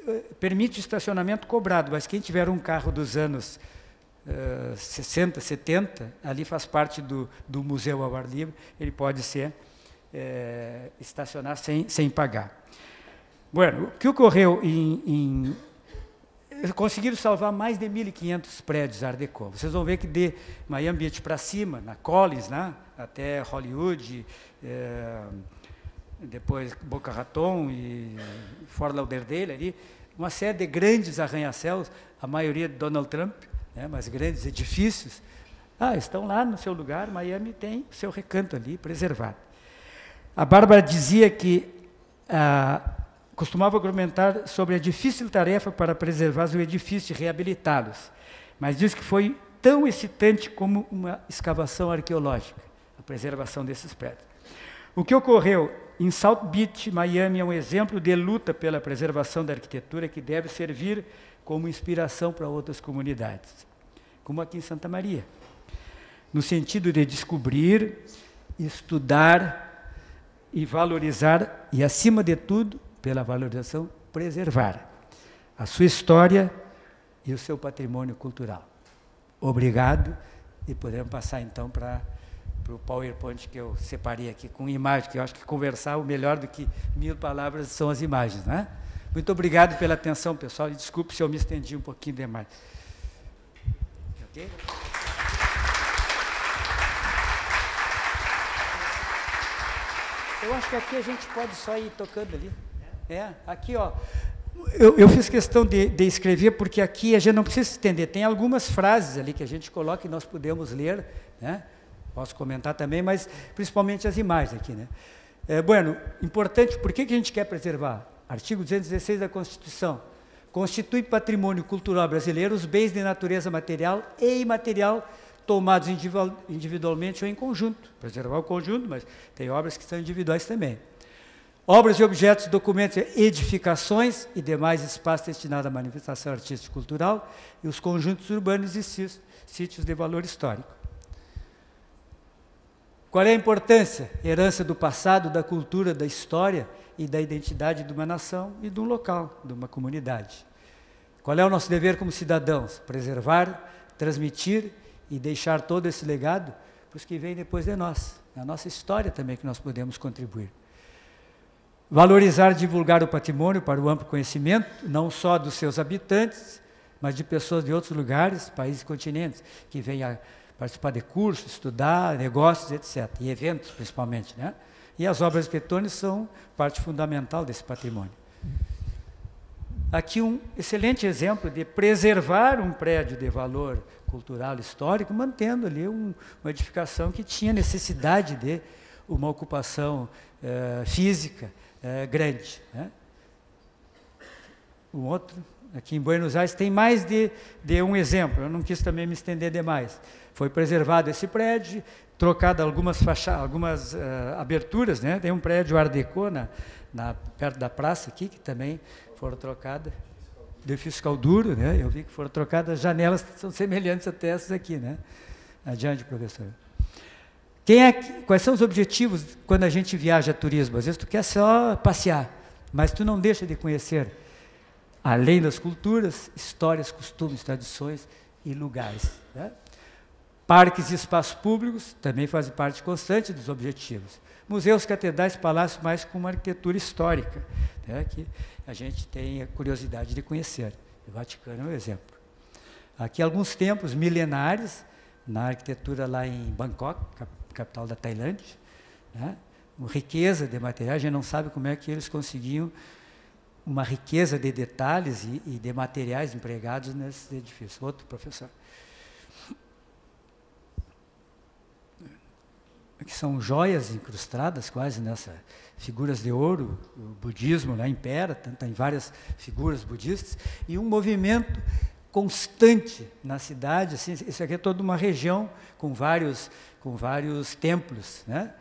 eh, permitem estacionamento cobrado, mas quem tiver um carro dos anos uh, sessenta, setenta, ali faz parte do, do museu ao ar livre, ele pode ser é, estacionar sem, sem pagar. Bueno, o que ocorreu em... em conseguiram salvar mais de mil e quinhentos prédios Art Deco. Vocês vão ver que de Miami Beach para cima, na Collins, né, até Hollywood, é, depois Boca Raton e Fort Lauderdale, ali, uma série de grandes arranha-céus, a maioria de Donald Trump, né, mas grandes edifícios, ah, estão lá no seu lugar, Miami tem o seu recanto ali, preservado. A Bárbara dizia que... Ah, costumava argumentar sobre a difícil tarefa para preservar o edifício e reabilitá-los, mas diz que foi tão excitante como uma escavação arqueológica, a preservação desses prédios. O que ocorreu em South Beach, Miami, é um exemplo de luta pela preservação da arquitetura que deve servir como inspiração para outras comunidades, como aqui em Santa Maria, no sentido de descobrir, estudar e valorizar, e, acima de tudo, pela valorização, preservar a sua história e o seu patrimônio cultural. Obrigado, e podemos passar então para o PowerPoint que eu separei aqui, com imagem, que eu acho que conversar o melhor do que mil palavras são as imagens, né? Muito obrigado pela atenção, pessoal, e desculpe se eu me estendi um pouquinho demais. Ok? Eu acho que aqui a gente pode só ir tocando ali. É, aqui, ó, eu, eu fiz questão de, de escrever, porque aqui a gente não precisa se estender. Tem algumas frases ali que a gente coloca e nós podemos ler, né? Posso comentar também, mas principalmente as imagens aqui, né? É, bueno, importante, por que que a gente quer preservar? Artigo duzentos e dezesseis da Constituição. Constitui patrimônio cultural brasileiro os bens de natureza material e imaterial tomados individualmente ou em conjunto. Preservar o conjunto, mas tem obras que são individuais também. Obras e objetos, documentos, edificações e demais espaços destinados à manifestação artística e cultural, e os conjuntos urbanos e sítios de valor histórico. Qual é a importância? Herança do passado, da cultura, da história e da identidade de uma nação e de um local, de uma comunidade. Qual é o nosso dever como cidadãos? Preservar, transmitir e deixar todo esse legado para os que vêm depois de nós. É a nossa história também que nós podemos contribuir. Valorizar e divulgar o patrimônio para o amplo conhecimento, não só dos seus habitantes, mas de pessoas de outros lugares, países e continentes, que vêm a participar de cursos, estudar, negócios, etcétera. E eventos, principalmente, né? E as obras arquitetônicas são parte fundamental desse patrimônio. Aqui um excelente exemplo de preservar um prédio de valor cultural, histórico, mantendo ali um, uma edificação que tinha necessidade de uma ocupação eh, física, É, grande, né? Um outro, aqui em Buenos Aires, tem mais de, de um exemplo, eu não quis também me estender demais. Foi preservado esse prédio, trocado algumas, facha algumas uh, aberturas, né? Tem um prédio Art Deco na, na, perto da praça aqui, que também foram trocadas, de fiscal duro, né? Eu vi que foram trocadas, as janelas são semelhantes até essas aqui, né? Adiante, professor. Quem é, quais são os objetivos quando a gente viaja a turismo? Às vezes tu quer só passear, mas tu não deixa de conhecer, além das culturas, histórias, costumes, tradições e lugares, né? Parques e espaços públicos também fazem parte constante dos objetivos. Museus, catedrais, palácios, mais com uma arquitetura histórica, né, que a gente tem a curiosidade de conhecer. O Vaticano é um exemplo. Aqui alguns templos milenares, na arquitetura lá em Bangkok, capital da Tailândia, né? Uma riqueza de materiais, a gente não sabe como é que eles conseguiam uma riqueza de detalhes e, e de materiais empregados nesses edifícios. Outro professor. Aqui são joias incrustadas quase nessa, figuras de ouro, o budismo lá impera, tanto em várias figuras budistas, e um movimento constante na cidade, assim, isso aqui é toda uma região com vários, com vários templos, né?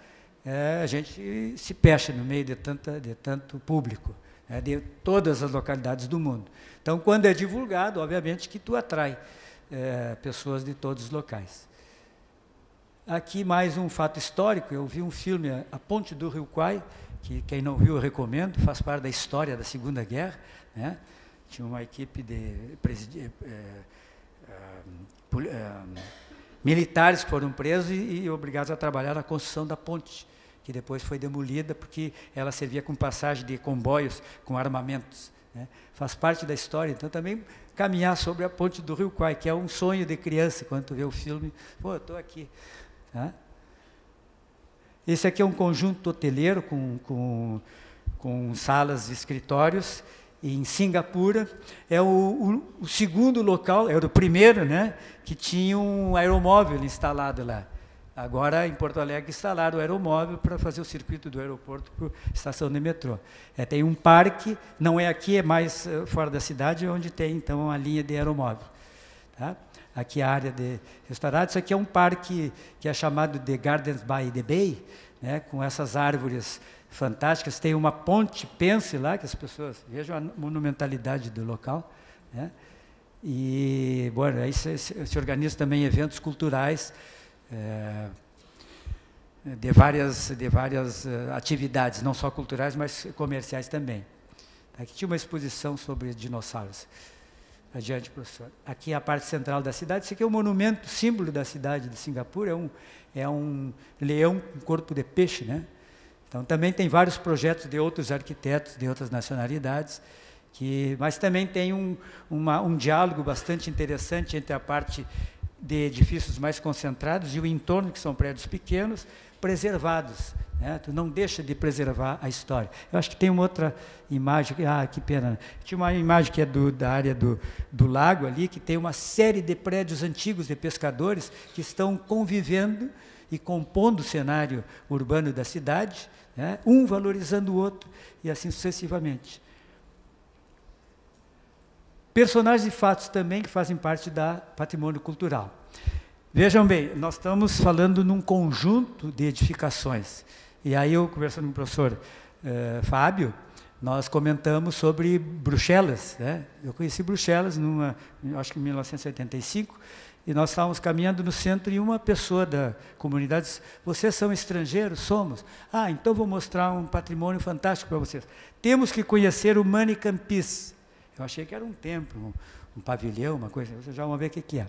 É, a gente se fecha no meio de, tanta, de tanto público, né? De todas as localidades do mundo. Então, quando é divulgado, obviamente que tu atrai é, pessoas de todos os locais. Aqui mais um fato histórico, eu vi um filme, A Ponte do Rio Kwai, que quem não viu eu recomendo, faz parte da história da Segunda Guerra, né? Tinha uma equipe de uh, uh, militares que foram presos e, e obrigados a trabalhar na construção da ponte, que depois foi demolida porque ela servia como passagem de comboios com armamentos, né? Faz parte da história. Então, também caminhar sobre a ponte do Rio Quai, que é um sonho de criança, quando tu vê o filme, pô, estou aqui. Tá? Esse aqui é um conjunto hoteleiro com, com, com salas e escritórios, em Singapura. É o, o, o segundo local, era o primeiro, né, que tinha um aeromóvel instalado lá. Agora, em Porto Alegre, instalaram o aeromóvel para fazer o circuito do aeroporto para a estação de metrô. É, tem um parque, não é aqui, é mais uh, fora da cidade, onde tem, então, a linha de aeromóvel. Tá? Aqui a área de restaurantes. Isso aqui é um parque que é chamado de Gardens by the Bay, né, com essas árvores fantásticas. Tem uma ponte, pense lá, que as pessoas vejam a monumentalidade do local. Né? E, bom, aí se, se organiza também eventos culturais, É, de várias, de várias uh, atividades, não só culturais, mas comerciais também. Aqui tinha uma exposição sobre dinossauros. Adiante, professor. Aqui é a parte central da cidade. Isso aqui é um monumento, símbolo da cidade de Singapura, é um, é um leão com corpo de peixe, né? Então, também tem vários projetos de outros arquitetos, de outras nacionalidades, que, mas também tem um, uma, um diálogo bastante interessante entre a parte de edifícios mais concentrados e o entorno, que são prédios pequenos, preservados. Né? Tu não deixa de preservar a história. Eu acho que tem uma outra imagem. Ah, que pena. Tinha uma imagem que é do, da área do, do lago ali, que tem uma série de prédios antigos de pescadores que estão convivendo e compondo o cenário urbano da cidade, né? Um valorizando o outro, e assim sucessivamente. Personagens e fatos também que fazem parte do patrimônio cultural. Vejam bem, nós estamos falando num conjunto de edificações. E aí eu, conversando com o professor eh, Fábio, nós comentamos sobre Bruxelas. Né? Eu conheci Bruxelas, numa, acho que em mil novecentos e oitenta e cinco, e nós estávamos caminhando no centro e uma pessoa da comunidade disse: vocês são estrangeiros? Somos. Ah, então vou mostrar um patrimônio fantástico para vocês. Temos que conhecer o Mannequin Piece. Eu achei que era um templo, um, um pavilhão, uma coisa, vocês já vão ver o que, que é.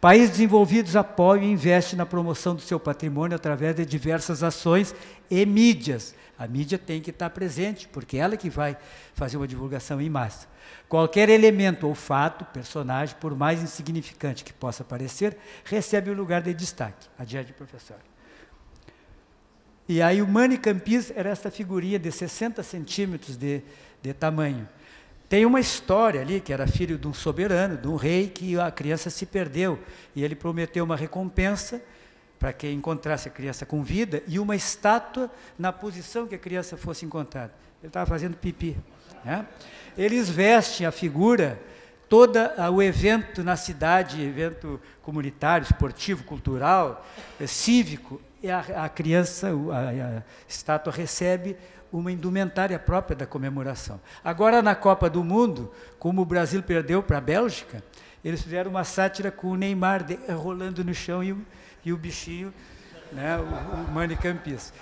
Países desenvolvidos apoiam e investem na promoção do seu patrimônio através de diversas ações e mídias. A mídia tem que estar presente, porque é ela que vai fazer uma divulgação em massa. Qualquer elemento ou fato, personagem, por mais insignificante que possa parecer, recebe o lugar de destaque. Adiante, professor. E aí o Mannequin Piece era essa figurinha de sessenta centímetros de, de tamanho. Tem uma história ali, que era filho de um soberano, de um rei, que a criança se perdeu. E ele prometeu uma recompensa para quem encontrasse a criança com vida e uma estátua na posição que a criança fosse encontrada. Ele estava fazendo pipi. Né? Eles vestem a figura, todo o evento na cidade, evento comunitário, esportivo, cultural, cívico, e a, a criança, a, a estátua recebe uma indumentária própria da comemoração. Agora, na Copa do Mundo, como o Brasil perdeu para a Bélgica, eles fizeram uma sátira com o Neymar de, rolando no chão e o, e o bichinho, né, o, o Mannequin Piece.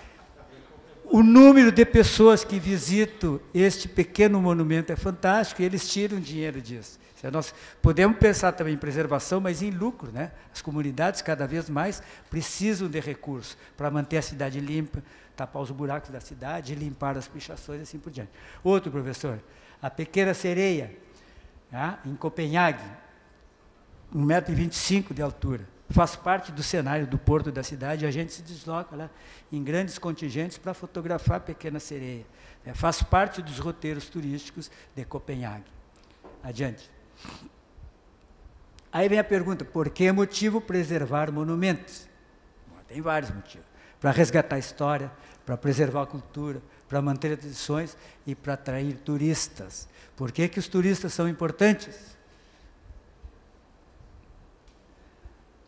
O número de pessoas que visitam este pequeno monumento é fantástico e eles tiram dinheiro disso. Nós podemos pensar também em preservação, mas em lucro, né? As comunidades cada vez mais precisam de recursos para manter a cidade limpa, tapar os buracos da cidade, limpar as pichações e assim por diante. Outro, professor, a Pequena Sereia, né, em Copenhague, um metro e vinte e cinco de altura, faz parte do cenário do porto da cidade, a gente se desloca lá em grandes contingentes para fotografar a Pequena Sereia. É, faz parte dos roteiros turísticos de Copenhague. Adiante. Aí vem a pergunta, por que motivo preservar monumentos? Bom, tem vários motivos. Para resgatar a história, para preservar a cultura, para manter as tradições e para atrair turistas. Por que que os turistas são importantes?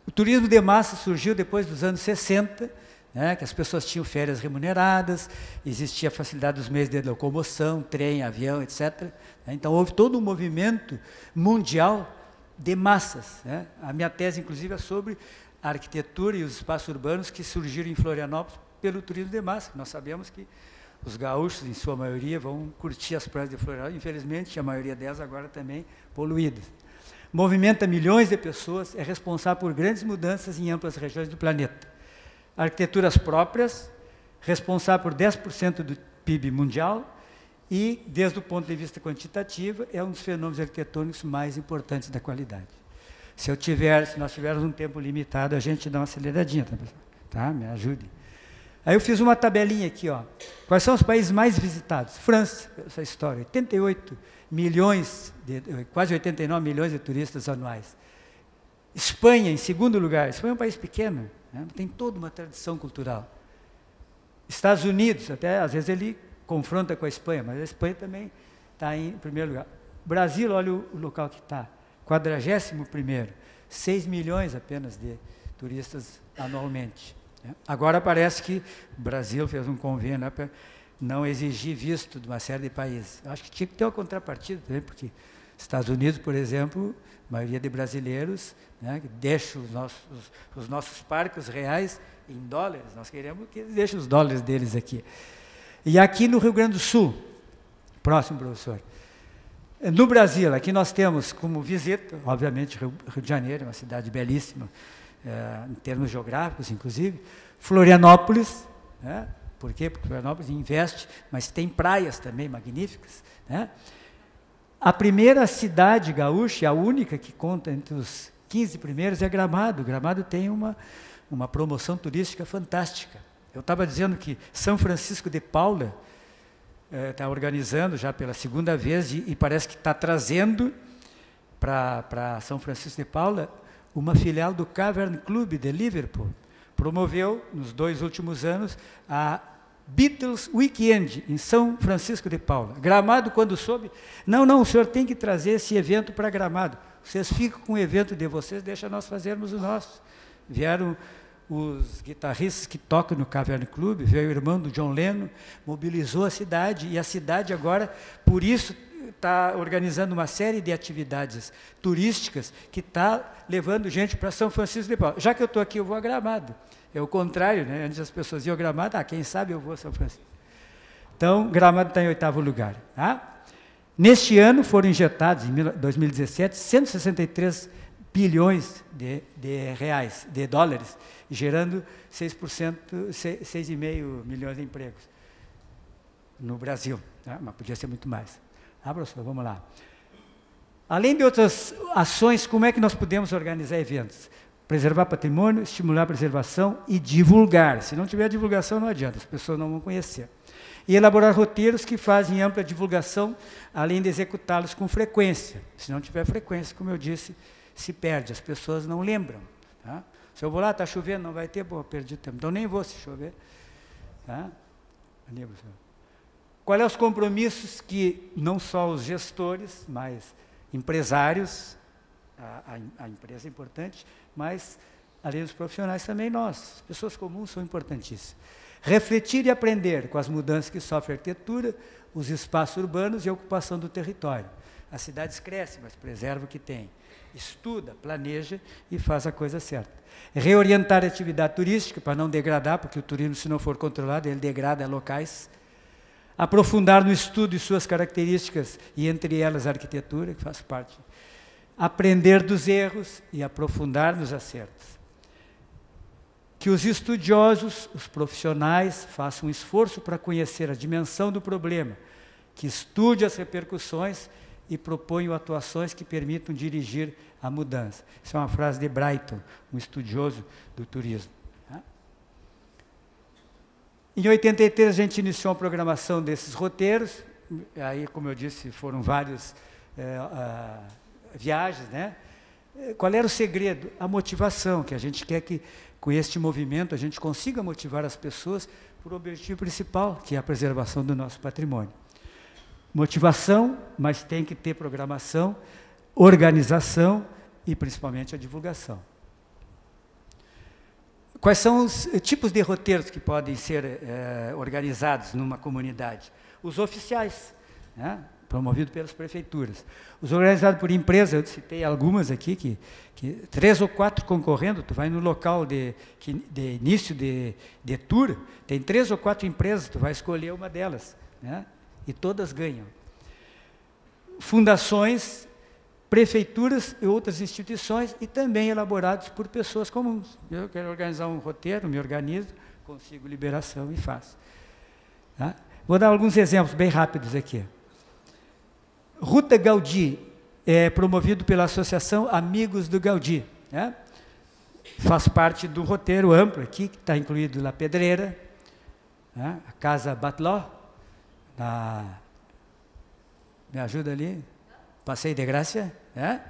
O turismo de massa surgiu depois dos anos sessenta, né, que as pessoas tinham férias remuneradas, existia a facilidade dos meios de locomoção, trem, avião, etcétera. Então, houve todo um movimento mundial de massas. Né? A minha tese, inclusive, é sobre a arquitetura e os espaços urbanos que surgiram em Florianópolis pelo turismo de massa. Nós sabemos que os gaúchos, em sua maioria, vão curtir as praias de Florianópolis. Infelizmente, a maioria delas agora também poluídas. movimenta milhões de pessoas, é responsável por grandes mudanças em amplas regiões do planeta. Arquiteturas próprias, responsável por dez por cento do P I B mundial e, desde o ponto de vista quantitativo, é um dos fenômenos arquitetônicos mais importantes da qualidade. Se, eu tiver, se nós tivermos um tempo limitado, a gente dá uma aceleradinha, tá, pessoal? Tá? Me ajudem. Aí eu fiz uma tabelinha aqui, ó. Quais são os países mais visitados? França, essa história, oitenta e oito milhões, de, quase oitenta e nove milhões de turistas anuais. Espanha, em segundo lugar. Espanha é um país pequeno, né? Tem toda uma tradição cultural. Estados Unidos, até às vezes ele confronta com a Espanha, mas a Espanha também está em primeiro lugar. Brasil, olha o, o local que está, quadragésimo primeiro, seis milhões apenas de turistas anualmente. Agora parece que o Brasil fez um convênio, né, para não exigir visto de uma série de países. Acho que tinha que ter uma contrapartida também, porque Estados Unidos, por exemplo, a maioria de brasileiros, né, deixa os nossos, os nossos parques reais em dólares. Nós queremos que eles deixem os dólares deles aqui. E aqui no Rio Grande do Sul, próximo, professor. No Brasil, aqui nós temos como visita, obviamente, Rio, Rio de Janeiro, uma cidade belíssima, É, em termos geográficos, inclusive, Florianópolis, né? Por quê? Porque Florianópolis investe, mas tem praias também magníficas, né? A primeira cidade gaúcha, a única que conta entre os quinze primeiros, é Gramado. Gramado tem uma, uma promoção turística fantástica. Eu estava dizendo que São Francisco de Paula está é, organizando já pela segunda vez e, e parece que está trazendo para São Francisco de Paula uma filial do Cavern Club de Liverpool. Promoveu, nos dois últimos anos, a Beatles Weekend, em São Francisco de Paula. Gramado, quando soube, não, não, o senhor tem que trazer esse evento para Gramado. Vocês ficam com o evento de vocês, deixa nós fazermos o nosso. Vieram os guitarristas que tocam no Cavern Club, veio o irmão do John Lennon, mobilizou a cidade, e a cidade agora, por isso, está organizando uma série de atividades turísticas que está levando gente para São Francisco de Paula. Já que eu estou aqui, eu vou a Gramado. É o contrário, né? Antes as pessoas iam a Gramado, ah, quem sabe eu vou a São Francisco. Então, Gramado está em oitavo lugar. Tá? Neste ano foram injetados, em dois mil e dezessete, cento e sessenta e três bilhões de, de reais, de dólares, gerando seis por cento, seis vírgula cinco milhões de empregos no Brasil. Tá? Mas podia ser muito mais. Ah, professor, vamos lá. Além de outras ações, como é que nós podemos organizar eventos? Preservar patrimônio, estimular a preservação e divulgar. Se não tiver divulgação, não adianta, as pessoas não vão conhecer. E elaborar roteiros que fazem ampla divulgação, além de executá-los com frequência. Se não tiver frequência, como eu disse, se perde, as pessoas não lembram. Tá? Se eu vou lá, está chovendo, não vai ter, bom, perdi tempo. Então nem vou se chover. Tá? Ali, professor. Qual é os compromissos que não só os gestores, mas empresários, a, a, a empresa é importante, mas além dos profissionais também nós, pessoas comuns são importantíssimas. Refletir e aprender com as mudanças que sofre a arquitetura, os espaços urbanos e a ocupação do território. As cidades crescem, mas preserva o que tem. Estuda, planeja e faz a coisa certa. Reorientar a atividade turística para não degradar, porque o turismo, se não for controlado, ele degrada locais. Aprofundar no estudo e suas características, e entre elas a arquitetura, que faz parte. Aprender dos erros e aprofundar nos acertos. Que os estudiosos, os profissionais, façam um esforço para conhecer a dimensão do problema, que estude as repercussões e proponham atuações que permitam dirigir a mudança. Isso é uma frase de Brighton, um estudioso do turismo. Em oitenta e três, a gente iniciou a programação desses roteiros. Aí, como eu disse, foram várias é, a, viagens, né? Qual era o segredo? A motivação, que a gente quer que, com este movimento, a gente consiga motivar as pessoas para o objetivo principal, que é a preservação do nosso patrimônio. Motivação, mas tem que ter programação, organização e, principalmente, a divulgação. Quais são os tipos de roteiros que podem ser eh, organizados numa comunidade? Os oficiais, né, promovidos pelas prefeituras. Os organizados por empresa, eu citei algumas aqui, que, que três ou quatro concorrendo, tu vai no local de, que, de início de, de tour, tem três ou quatro empresas, tu vai escolher uma delas, né, e todas ganham. Fundações, prefeituras e outras instituições e também elaborados por pessoas comuns. Eu quero organizar um roteiro, me organizo, consigo liberação e faço. Tá? Vou dar alguns exemplos bem rápidos aqui. Ruta Gaudí, é promovido pela Associação Amigos do Gaudí. Né? Faz parte do roteiro amplo aqui, que está incluído La Pedreira, né? A Casa Batló, na... me ajuda ali? Passeio de Graça, né?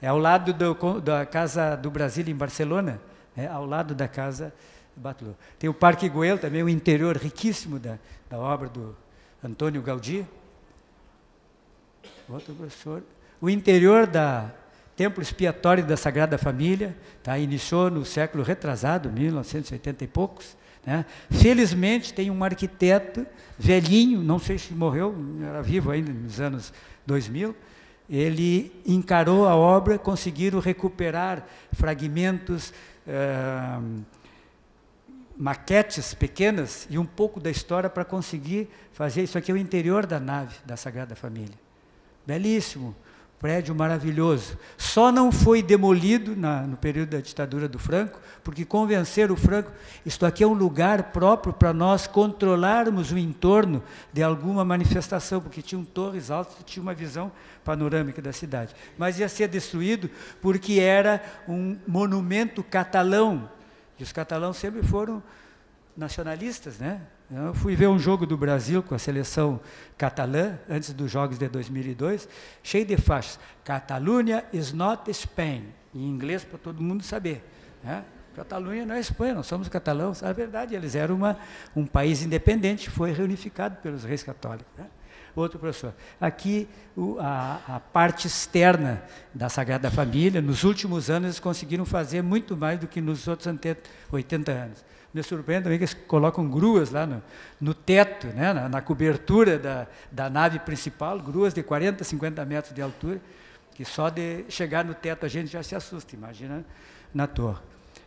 É ao lado do, da Casa do Brasil em Barcelona, né? Ao lado da Casa Batló. Tem o Parque Güell, também o interior riquíssimo da, da obra do Antônio Gaudí. Outro professor. O interior da Templo Expiatório da Sagrada Família, tá? Iniciou no século retrasado, mil novecentos e oitenta e poucos. Né? Felizmente, tem um arquiteto velhinho, não sei se morreu, era vivo ainda nos anos dois mil, ele encarou a obra, conseguiram recuperar fragmentos, uh, maquetes pequenas e um pouco da história para conseguir fazer isso aqui, o interior da nave da Sagrada Família. Belíssimo, prédio maravilhoso. Só não foi demolido na, no período da ditadura do Franco, porque convenceram o Franco, isto aqui é um lugar próprio para nós controlarmos o entorno de alguma manifestação, porque tinham torres altas, tinha uma visão panorâmica da cidade. Mas ia ser destruído porque era um monumento catalão, e os catalãos sempre foram nacionalistas, né? Eu fui ver um jogo do Brasil com a seleção catalã, antes dos jogos de dois mil e dois, cheio de faixas. Catalunya is not Spain. Em inglês, para todo mundo saber. Né? Catalunha não é Espanha, nós somos catalãos. A verdade, eles eram uma, um país independente, foi reunificado pelos reis católicos. Né? Outro professor. Aqui, o, a, a parte externa da Sagrada Família, nos últimos anos, eles conseguiram fazer muito mais do que nos outros oitenta anos. Me surpreende também que eles colocam gruas lá no, no teto, né, na, na cobertura da, da nave principal, gruas de quarenta, cinquenta metros de altura, que só de chegar no teto a gente já se assusta, imagina na torre.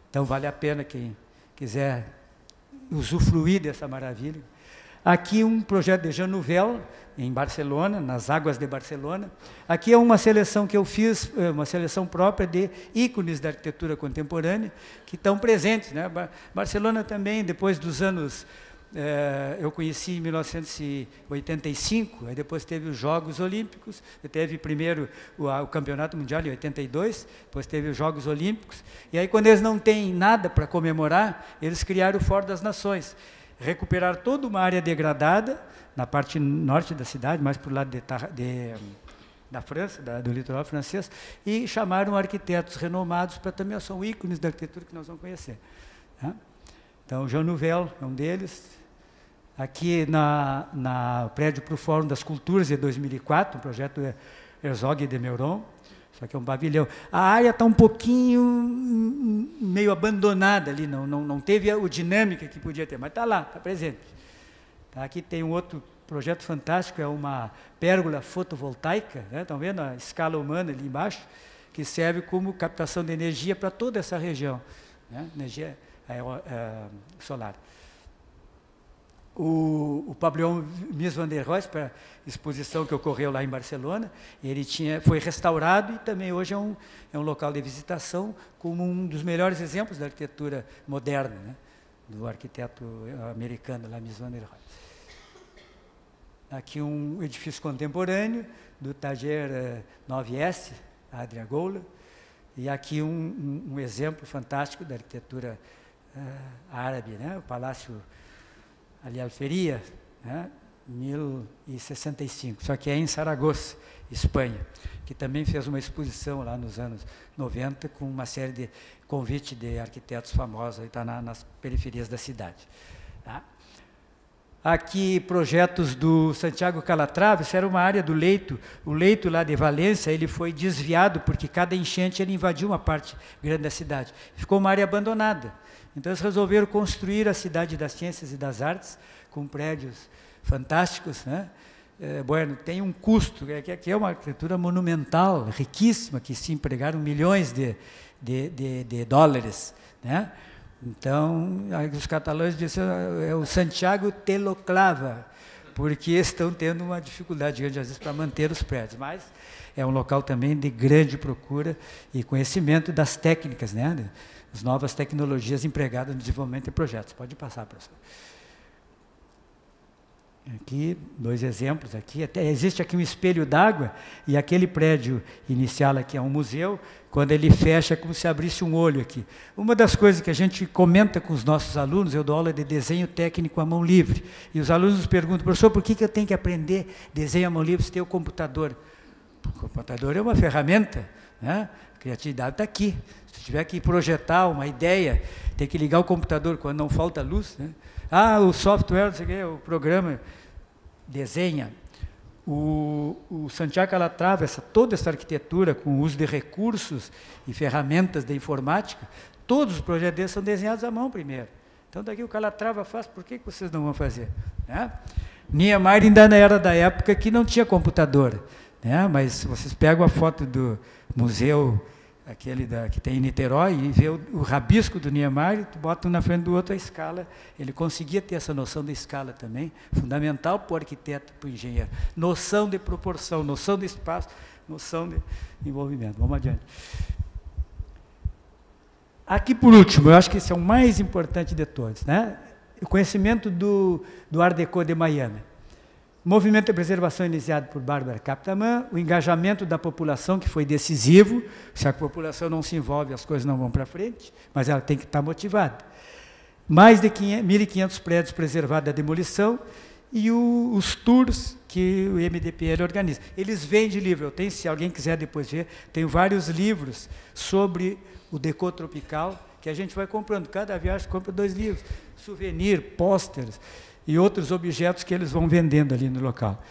Então vale a pena quem quiser usufruir dessa maravilha. Aqui um projeto de Jean Nouvel, em Barcelona, nas águas de Barcelona. Aqui é uma seleção que eu fiz, uma seleção própria de ícones da arquitetura contemporânea, que estão presentes. Né? Barcelona também, depois dos anos... Eh, eu conheci em mil novecentos e oitenta e cinco, aí depois teve os Jogos Olímpicos, teve primeiro o, o Campeonato Mundial em oitenta e dois, depois teve os Jogos Olímpicos. E aí, quando eles não têm nada para comemorar, eles criaram o Fórum das Nações. Recuperar toda uma área degradada, na parte norte da cidade, mais para o lado de, de, da França, da, do litoral francês, e chamaram arquitetos renomados para também, são ícones da arquitetura que nós vamos conhecer. Né? Então, Jean Nouvel é um deles. Aqui na, na prédio para o Fórum das Culturas de dois mil e quatro, o projeto Herzog de Meuron, só que é um pavilhão. A área está um pouquinho meio abandonada ali, não, não, não teve a, a dinâmica que podia ter, mas está lá, está presente. Tá, aqui tem um outro projeto fantástico, é uma pérgola fotovoltaica, né, estão vendo a escala humana ali embaixo, que serve como captação de energia para toda essa região, né, energia aero, uh, solar. O, o pavilhão Mies van der Rohe, para exposição que ocorreu lá em Barcelona, ele tinha, foi restaurado e também hoje é um, é um local de visitação como um dos melhores exemplos da arquitetura moderna, né, do arquiteto americano lá, Mies van der Rohe. Aqui um edifício contemporâneo do Taller nove S, Adria Goula, e aqui um, um, um exemplo fantástico da arquitetura uh, árabe, né, o Palácio Ali Alferia, né, mil e sessenta e cinco, só que é em Saragoça, Espanha, que também fez uma exposição lá nos anos noventa com uma série de convite de arquitetos famosos, está na, nas periferias da cidade. Tá? Aqui projetos do Santiago Calatrava, isso era uma área do leito, o leito lá de Valência, ele foi desviado porque cada enchente ele invadiu uma parte grande da cidade, ficou uma área abandonada. Então, eles resolveram construir a Cidade das Ciências e das Artes, com prédios fantásticos. Né? É, bueno, tem um custo, que aqui é uma arquitetura monumental, riquíssima, que se empregaram milhões de, de, de, de dólares. Né? Então, os catalães disseram, é o Santiago Teloclava, porque estão tendo uma dificuldade grande, às vezes, para manter os prédios. Mas é um local também de grande procura e conhecimento das técnicas, né? As novas tecnologias empregadas no desenvolvimento de projetos. Pode passar, professor. Aqui, dois exemplos aqui. Até existe aqui um espelho d'água, e aquele prédio inicial aqui é um museu, quando ele fecha é como se abrisse um olho aqui. Uma das coisas que a gente comenta com os nossos alunos, eu dou aula de desenho técnico à mão livre, e os alunos nos perguntam, professor, por que que eu tenho que aprender desenho à mão livre se tem o computador? O computador é uma ferramenta, né? A criatividade está aqui. Se tiver que projetar uma ideia, tem que ligar o computador quando não falta luz, né? Ah, o software, não sei o que, o programa desenha. O, o Santiago Calatrava, essa, toda essa arquitetura com o uso de recursos e ferramentas de informática, todos os projetos deles são desenhados à mão primeiro. Então, daqui o Calatrava faz, por que vocês não vão fazer? Né? Niemeyer ainda era da época que não tinha computador, né? Mas vocês pegam a foto do museu, aquele da, que tem em Niterói, e vê o, o rabisco do Niemeyer, bota um na frente do outro a escala. Ele conseguia ter essa noção da escala também, fundamental para o arquiteto, para o engenheiro. Noção de proporção, noção de espaço, noção de envolvimento. Vamos adiante. Aqui, por último, eu acho que esse é o mais importante de todos, né? O conhecimento do, do Art Deco de Miami. Movimento de preservação iniciado por Bárbara Captaman, o engajamento da população, que foi decisivo. Se a população não se envolve, as coisas não vão para frente, mas ela tem que estar motivada. Mais de mil e quinhentos prédios preservados da demolição e o, os tours que o M D P L organiza. Eles vendem livro. Eu tenho, se alguém quiser depois ver, tenho vários livros sobre o Deco Tropical, que a gente vai comprando. Cada viagem compra dois livros. Souvenir, pósteres e outros objetos que eles vão vendendo ali no local.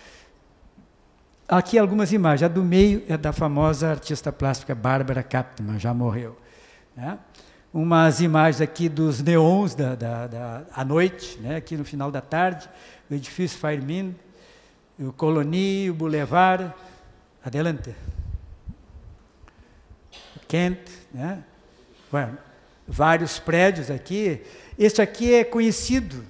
Aqui algumas imagens. A do meio é da famosa artista plástica Bárbara Captaman, já morreu, né? Umas imagens aqui dos neons da, da, da, à noite, né? Aqui no final da tarde, o edifício Fairmin, o Colony, o Boulevard. Adelante. Kent, né? Bueno, vários prédios aqui. Este aqui é conhecido,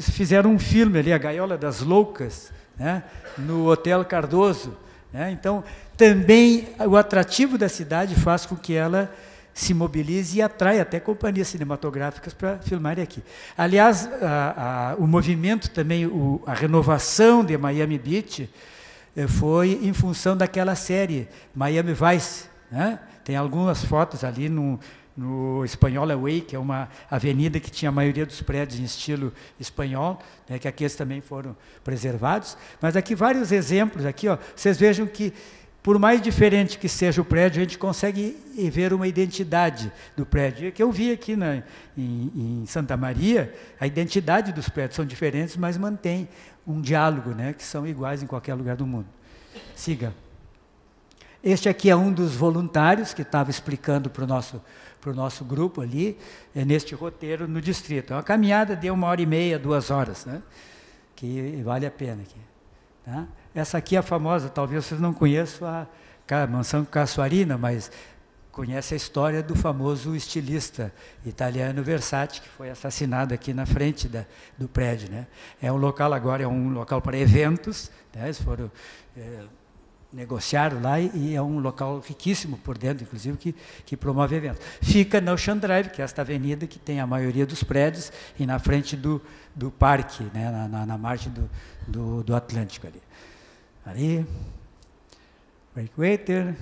fizeram um filme ali, A Gaiola das Loucas, né, no Hotel Cardoso, né? Então, também o atrativo da cidade faz com que ela se mobilize e atrai até companhias cinematográficas para filmar aqui. Aliás, a, a, o movimento também, o, a renovação de Miami Beach foi em função daquela série, Miami Vice, né? Tem algumas fotos ali no... no Espanhola Way, que é uma avenida que tinha a maioria dos prédios em estilo espanhol, né, que aqui eles também foram preservados. Mas aqui vários exemplos, aqui, ó, vocês vejam que, por mais diferente que seja o prédio, a gente consegue ver uma identidade do prédio. Que eu vi aqui na, em, em Santa Maria, a identidade dos prédios são diferentes, mas mantém um diálogo, né, que são iguais em qualquer lugar do mundo. Siga. Este aqui é um dos voluntários que estava explicando para o nosso... para o nosso grupo ali, é neste roteiro no distrito. É uma caminhada de uma hora e meia, duas horas, né? Que vale a pena. Aqui, tá? Essa aqui é a famosa, talvez vocês não conheçam a Mansão Cassuarina, mas conhece a história do famoso estilista italiano Versace, que foi assassinado aqui na frente da, do prédio, né? É um local agora, é um local para eventos, né? Eles foram... É, negociaram lá, e é um local riquíssimo por dentro, inclusive, que, que promove eventos. Fica na Ocean Drive, que é esta avenida que tem a maioria dos prédios, e na frente do, do parque, né, na, na, na margem do, do, do Atlântico. Ali. ali. Breakwater.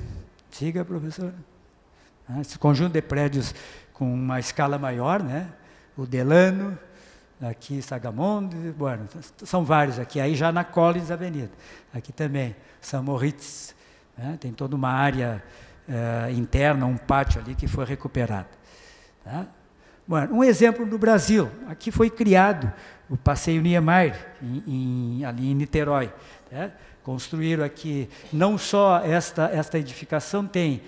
Siga, professor. Esse conjunto de prédios com uma escala maior, né? O Delano, aqui Sagamondo, bueno, são vários aqui, aí já na Collins Avenida. Aqui também, São Moritz, né? Tem toda uma área eh, interna, um pátio ali que foi recuperado. Tá? Bueno, um exemplo do Brasil, aqui foi criado o Passeio Niemeyer, em, em, ali em Niterói. Né? Construíram aqui, não só esta, esta edificação tem...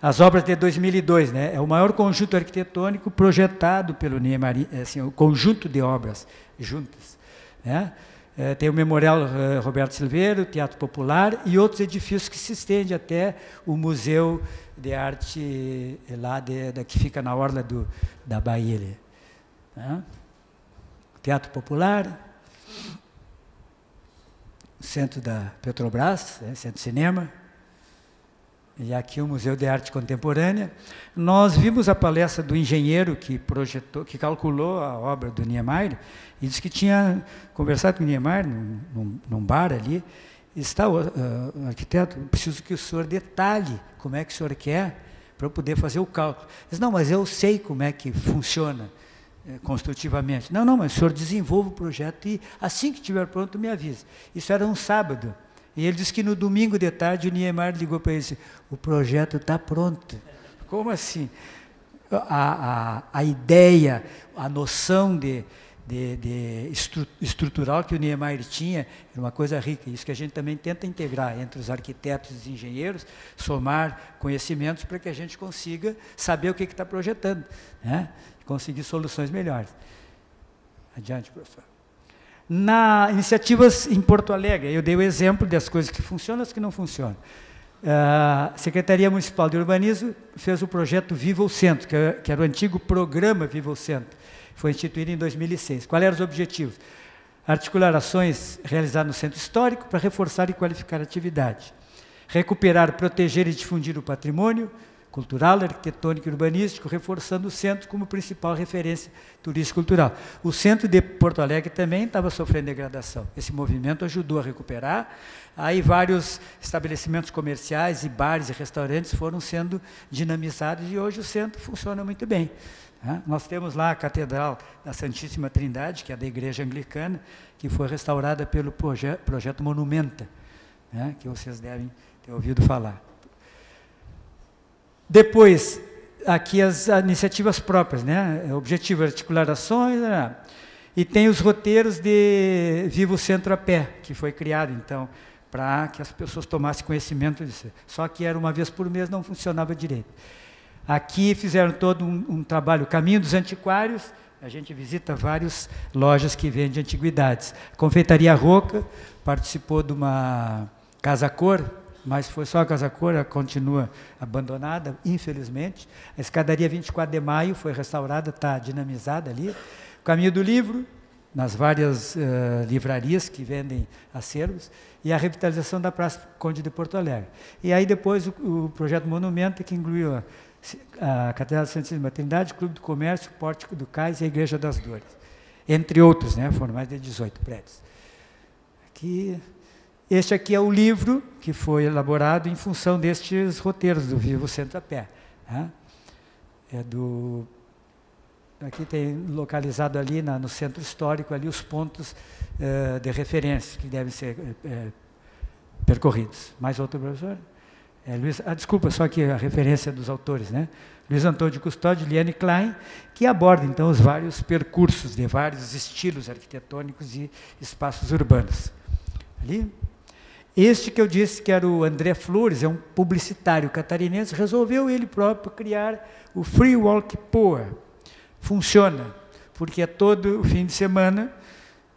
As obras de dois mil e dois, né? É o maior conjunto arquitetônico projetado pelo Niemeyer, assim, o conjunto de obras juntas, né? É, tem o Memorial eh, Roberto Silveira, o Teatro Popular e outros edifícios que se estende até o Museu de Arte lá de, da, que fica na orla do, da Bahia, né? Teatro Popular. centro da Petrobras, né, centro de cinema, e aqui o Museu de Arte Contemporânea. Nós vimos a palestra do engenheiro que projetou, que calculou a obra do Niemeyer, e disse que tinha conversado com o Niemeyer num, num, num bar ali. Está o uh, arquiteto, preciso que o senhor detalhe como é que o senhor quer para eu poder fazer o cálculo. Ele disse, não, mas eu sei como é que funciona eh, construtivamente. Não, não, mas o senhor desenvolve o projeto e assim que estiver pronto me avise. Isso era um sábado. E ele disse que no domingo de tarde o Niemeyer ligou para ele e disse, o projeto está pronto. Como assim? A, a, a ideia, a noção de, de, de estru, estrutural que o Niemeyer tinha era uma coisa rica. Isso que a gente também tenta integrar entre os arquitetos e os engenheiros, somar conhecimentos para que a gente consiga saber o que está projetando, né? Conseguir soluções melhores. Adiante, professor. Na iniciativas em Porto Alegre, eu dei o exemplo das coisas que funcionam e as que não funcionam. A Secretaria Municipal de Urbanismo fez o projeto Viva o Centro, que era o antigo programa Viva o Centro. Foi instituído em dois mil e seis. Quais eram os objetivos? Articular ações realizadas no Centro Histórico para reforçar e qualificar a atividade. Recuperar, proteger e difundir o patrimônio cultural, arquitetônico e urbanístico, reforçando o centro como principal referência turístico-cultural. O centro de Porto Alegre também estava sofrendo degradação. Esse movimento ajudou a recuperar. Aí vários estabelecimentos comerciais e bares e restaurantes foram sendo dinamizados e hoje o centro funciona muito bem. Nós temos lá a Catedral da Santíssima Trindade, que é da Igreja Anglicana, que foi restaurada pelo proje- Projeto Monumenta, né, que vocês devem ter ouvido falar. Depois, aqui as iniciativas próprias, né? Objetivo articular ações, né? E tem os roteiros de Viva o Centro a Pé, que foi criado, então, para que as pessoas tomassem conhecimento disso. Só que era uma vez por mês, não funcionava direito. Aqui fizeram todo um, um trabalho, Caminho dos Antiquários, a gente visita várias lojas que vendem antiguidades. A Confeitaria Roca participou de uma casa-cor, mas foi só a Casa Cor, ela continua abandonada, infelizmente. A Escadaria vinte e quatro de maio foi restaurada, está dinamizada ali. O Caminho do Livro, nas várias uh, livrarias que vendem acervos, e a revitalização da Praça Conde de Porto Alegre. E aí depois o, o projeto Monumento, que incluiu a, a Catedral da Santíssima Trindade, o Clube do Comércio, o Pórtico do Cais e a Igreja das Dores. Entre outros, né, foram mais de dezoito prédios. Aqui... Este aqui é o livro que foi elaborado em função destes roteiros do Viva o Centro a Pé. Né? É do... Aqui tem localizado ali na, no Centro Histórico ali os pontos eh, de referência que devem ser eh, percorridos. Mais outro, professor? É, Luiz... ah, desculpa, só que a referência dos autores, né? Luiz Antônio de Custódio e Liane Klein, que aborda então os vários percursos de vários estilos arquitetônicos e espaços urbanos. Ali... Este que eu disse que era o André Flores, é um publicitário catarinense, resolveu ele próprio criar o Free Walk Poa. Funciona, porque é todo o fim de semana,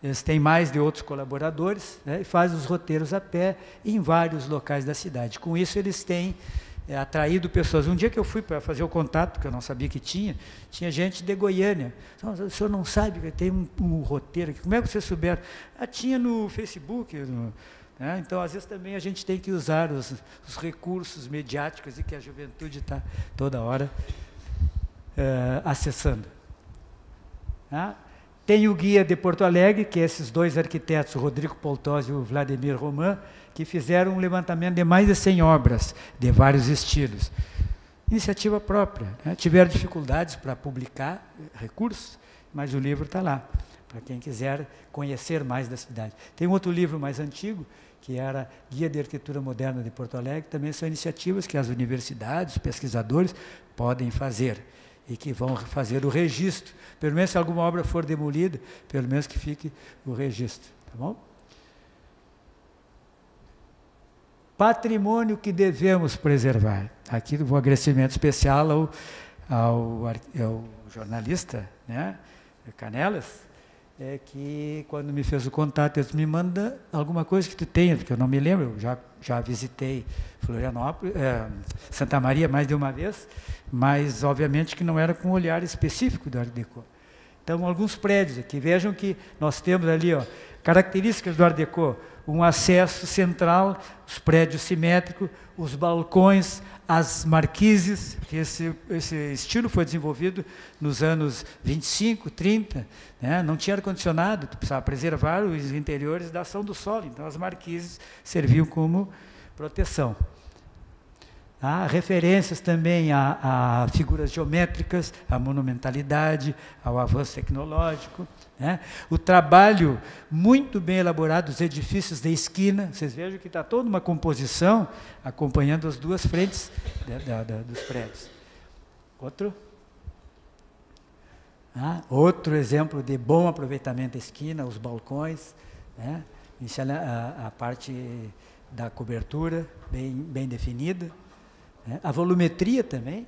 eles têm mais de outros colaboradores, né, e fazem os roteiros a pé em vários locais da cidade. Com isso, eles têm é, atraído pessoas. Um dia que eu fui para fazer o contato, que eu não sabia que tinha, tinha gente de Goiânia. O senhor não sabe, tem um, um roteiro aqui. Como é que vocês souberam? Ah, tinha no Facebook... No, É, então, às vezes, também a gente tem que usar os, os recursos mediáticos e que a juventude está toda hora é, acessando. Tá? Tem o Guia de Porto Alegre, que é esses dois arquitetos, o Rodrigo Poltoz e o Vladimir Roman, que fizeram um levantamento de mais de cem obras, de vários estilos. Iniciativa própria. Né? Tiveram dificuldades para publicar recursos, mas o livro está lá, para quem quiser conhecer mais da cidade. Tem um outro livro mais antigo, que era Guia de Arquitetura Moderna de Porto Alegre, também são iniciativas que as universidades, pesquisadores, podem fazer, e que vão fazer o registro. Pelo menos se alguma obra for demolida, pelo menos que fique o registro. Tá bom? Patrimônio que devemos preservar. Aqui um agradecimento especial ao, ao, ao jornalista, né, Canelas, é que quando me fez o contato, ele disse, me manda alguma coisa que tu tenha, porque eu não me lembro, eu já, já visitei Florianópolis, é, Santa Maria mais de uma vez, mas obviamente que não era com um olhar específico do Art Deco. Então, alguns prédios aqui, vejam que nós temos ali, ó, características do Art Deco, um acesso central, os prédios simétricos, os balcões, as marquises. Esse, esse estilo foi desenvolvido nos anos vinte e cinco, trinta. Né? Não tinha ar-condicionado, precisava preservar os interiores da ação do sol. Então, as marquises serviam como proteção. Há referências também a, a figuras geométricas, à monumentalidade, ao avanço tecnológico. Né? O trabalho muito bem elaborado dos edifícios de esquina. Vocês vejam que está toda uma composição acompanhando as duas frentes da, da, da, dos prédios. Outro? Ah, outro exemplo de bom aproveitamento da esquina, os balcões. Né? Isso é a, a parte da cobertura bem, bem definida. A volumetria também.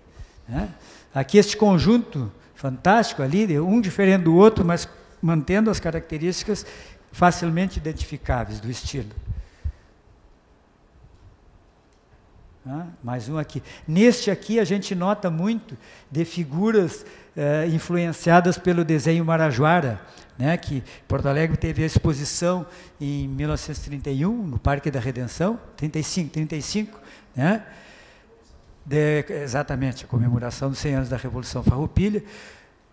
Né? Aqui este conjunto fantástico ali, um diferente do outro, mas mantendo as características facilmente identificáveis do estilo. Ah, mais um aqui. Neste aqui a gente nota muito de figuras eh, influenciadas pelo desenho Marajoara, né, que Porto Alegre teve a exposição em mil novecentos e trinta e um, no Parque da Redenção, trinta e cinco, trinta e cinco, né? De, exatamente, a comemoração dos cem anos da Revolução Farroupilha.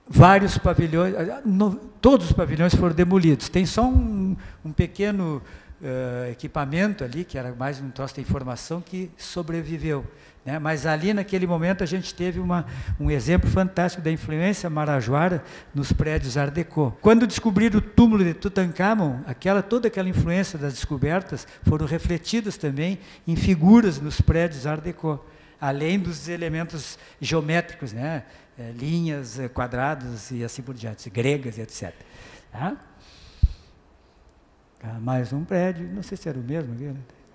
Vários pavilhões, no, todos os pavilhões foram demolidos. Tem só um, um pequeno uh, equipamento ali, que era mais um troço de informação, que sobreviveu. Né? Mas ali, naquele momento, a gente teve uma, um exemplo fantástico da influência marajoara nos prédios Art Deco. Quando descobriram o túmulo de Tutancâmon, aquela, toda aquela influência das descobertas foram refletidas também em figuras nos prédios Art Deco. Além dos elementos geométricos, né? Linhas, quadrados e assim por diante, gregas, etcétera. Ah? Mais um prédio, não sei se era o mesmo, né?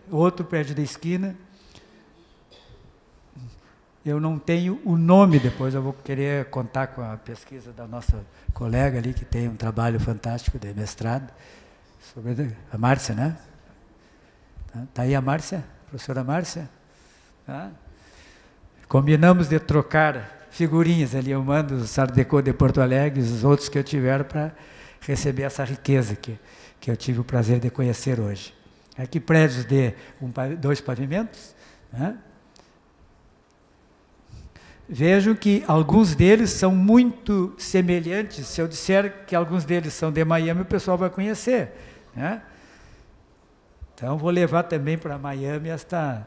Outro prédio da esquina. Eu não tenho o nome, depois eu vou querer contar com a pesquisa da nossa colega ali, que tem um trabalho fantástico de mestrado, sobre a Márcia, né? Está aí a Márcia, a professora Márcia? Ah? Combinamos de trocar figurinhas ali, eu mando os Art Deco de Porto Alegre, os outros que eu tiver, para receber essa riqueza que, que eu tive o prazer de conhecer hoje. Aqui prédios de um, dois pavimentos. Né? Vejam que alguns deles são muito semelhantes. Se eu disser que alguns deles são de Miami, o pessoal vai conhecer. Né? Então, vou levar também para Miami esta...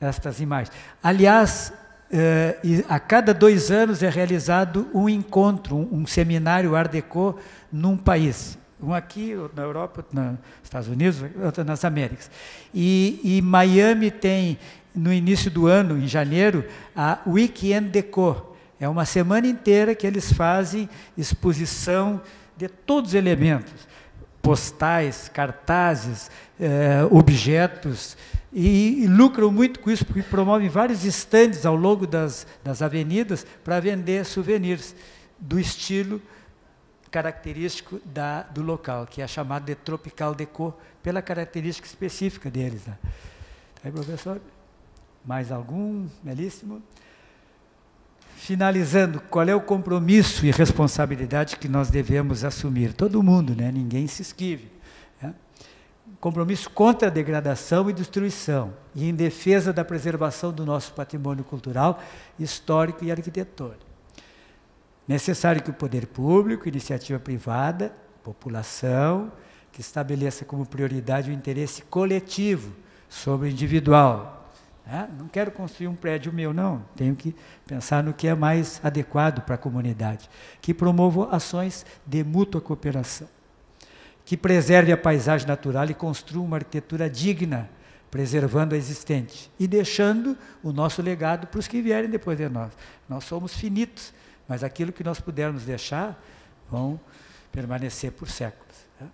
estas imagens. Aliás, eh, a cada dois anos é realizado um encontro, um, um seminário Art Deco num país. Um aqui, outro na Europa, outro nos Estados Unidos, outro nas Américas. E, e Miami tem, no início do ano, em janeiro, a Weekend Deco. É uma semana inteira que eles fazem exposição de todos os elementos. Postais, cartazes, eh, objetos... E, e lucram muito com isso, porque promovem vários estandes ao longo das, das avenidas para vender souvenirs do estilo característico da, do local, que é chamado de Tropical Deco, pela característica específica deles. Né? Tá aí, professor? Mais algum? Belíssimo. Finalizando, qual é o compromisso e responsabilidade que nós devemos assumir? Todo mundo, né? Ninguém se esquive. Compromisso contra a degradação e destruição, e em defesa da preservação do nosso patrimônio cultural, histórico e arquitetônico. Necessário que o poder público, iniciativa privada, população, que estabeleça como prioridade o interesse coletivo sobre o individual. Né? Não quero construir um prédio meu, não. Tenho que pensar no que é mais adequado para a comunidade. Que promova ações de mútua cooperação. Que preserve a paisagem natural e construa uma arquitetura digna, preservando a existente e deixando o nosso legado para os que vierem depois de nós. Nós somos finitos, mas aquilo que nós pudermos deixar vão permanecer por séculos. Né?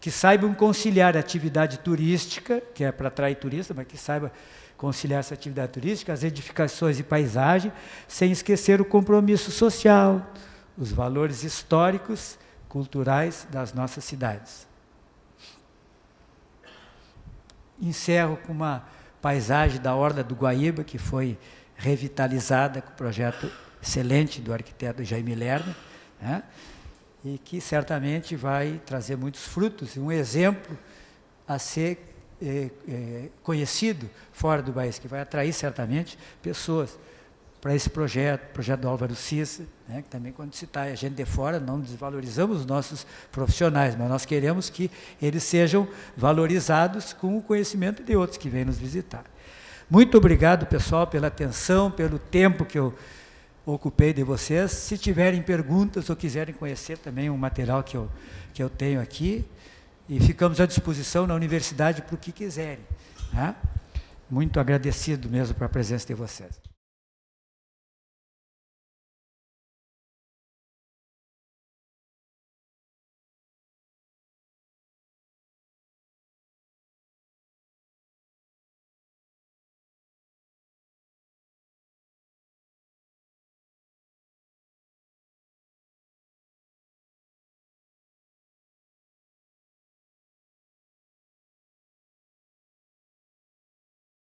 Que saibam conciliar a atividade turística, que é para atrair turistas, mas que saiba conciliar essa atividade turística, as edificações e paisagem, sem esquecer o compromisso social, os valores históricos, culturais das nossas cidades. Encerro com uma paisagem da Orla do Guaíba, que foi revitalizada com o projeto excelente do arquiteto Jean Miller, né? E que certamente vai trazer muitos frutos. Um exemplo a ser é, é, conhecido fora do país, que vai atrair certamente pessoas para esse projeto, projeto do Álvaro Cissa, né, que também quando se está a gente de fora, não desvalorizamos os nossos profissionais, mas nós queremos que eles sejam valorizados com o conhecimento de outros que vêm nos visitar. Muito obrigado, pessoal, pela atenção, pelo tempo que eu ocupei de vocês. Se tiverem perguntas ou quiserem conhecer também um material que eu, que eu tenho aqui, e ficamos à disposição na universidade para o que quiserem. Né? Muito agradecido mesmo para a presença de vocês.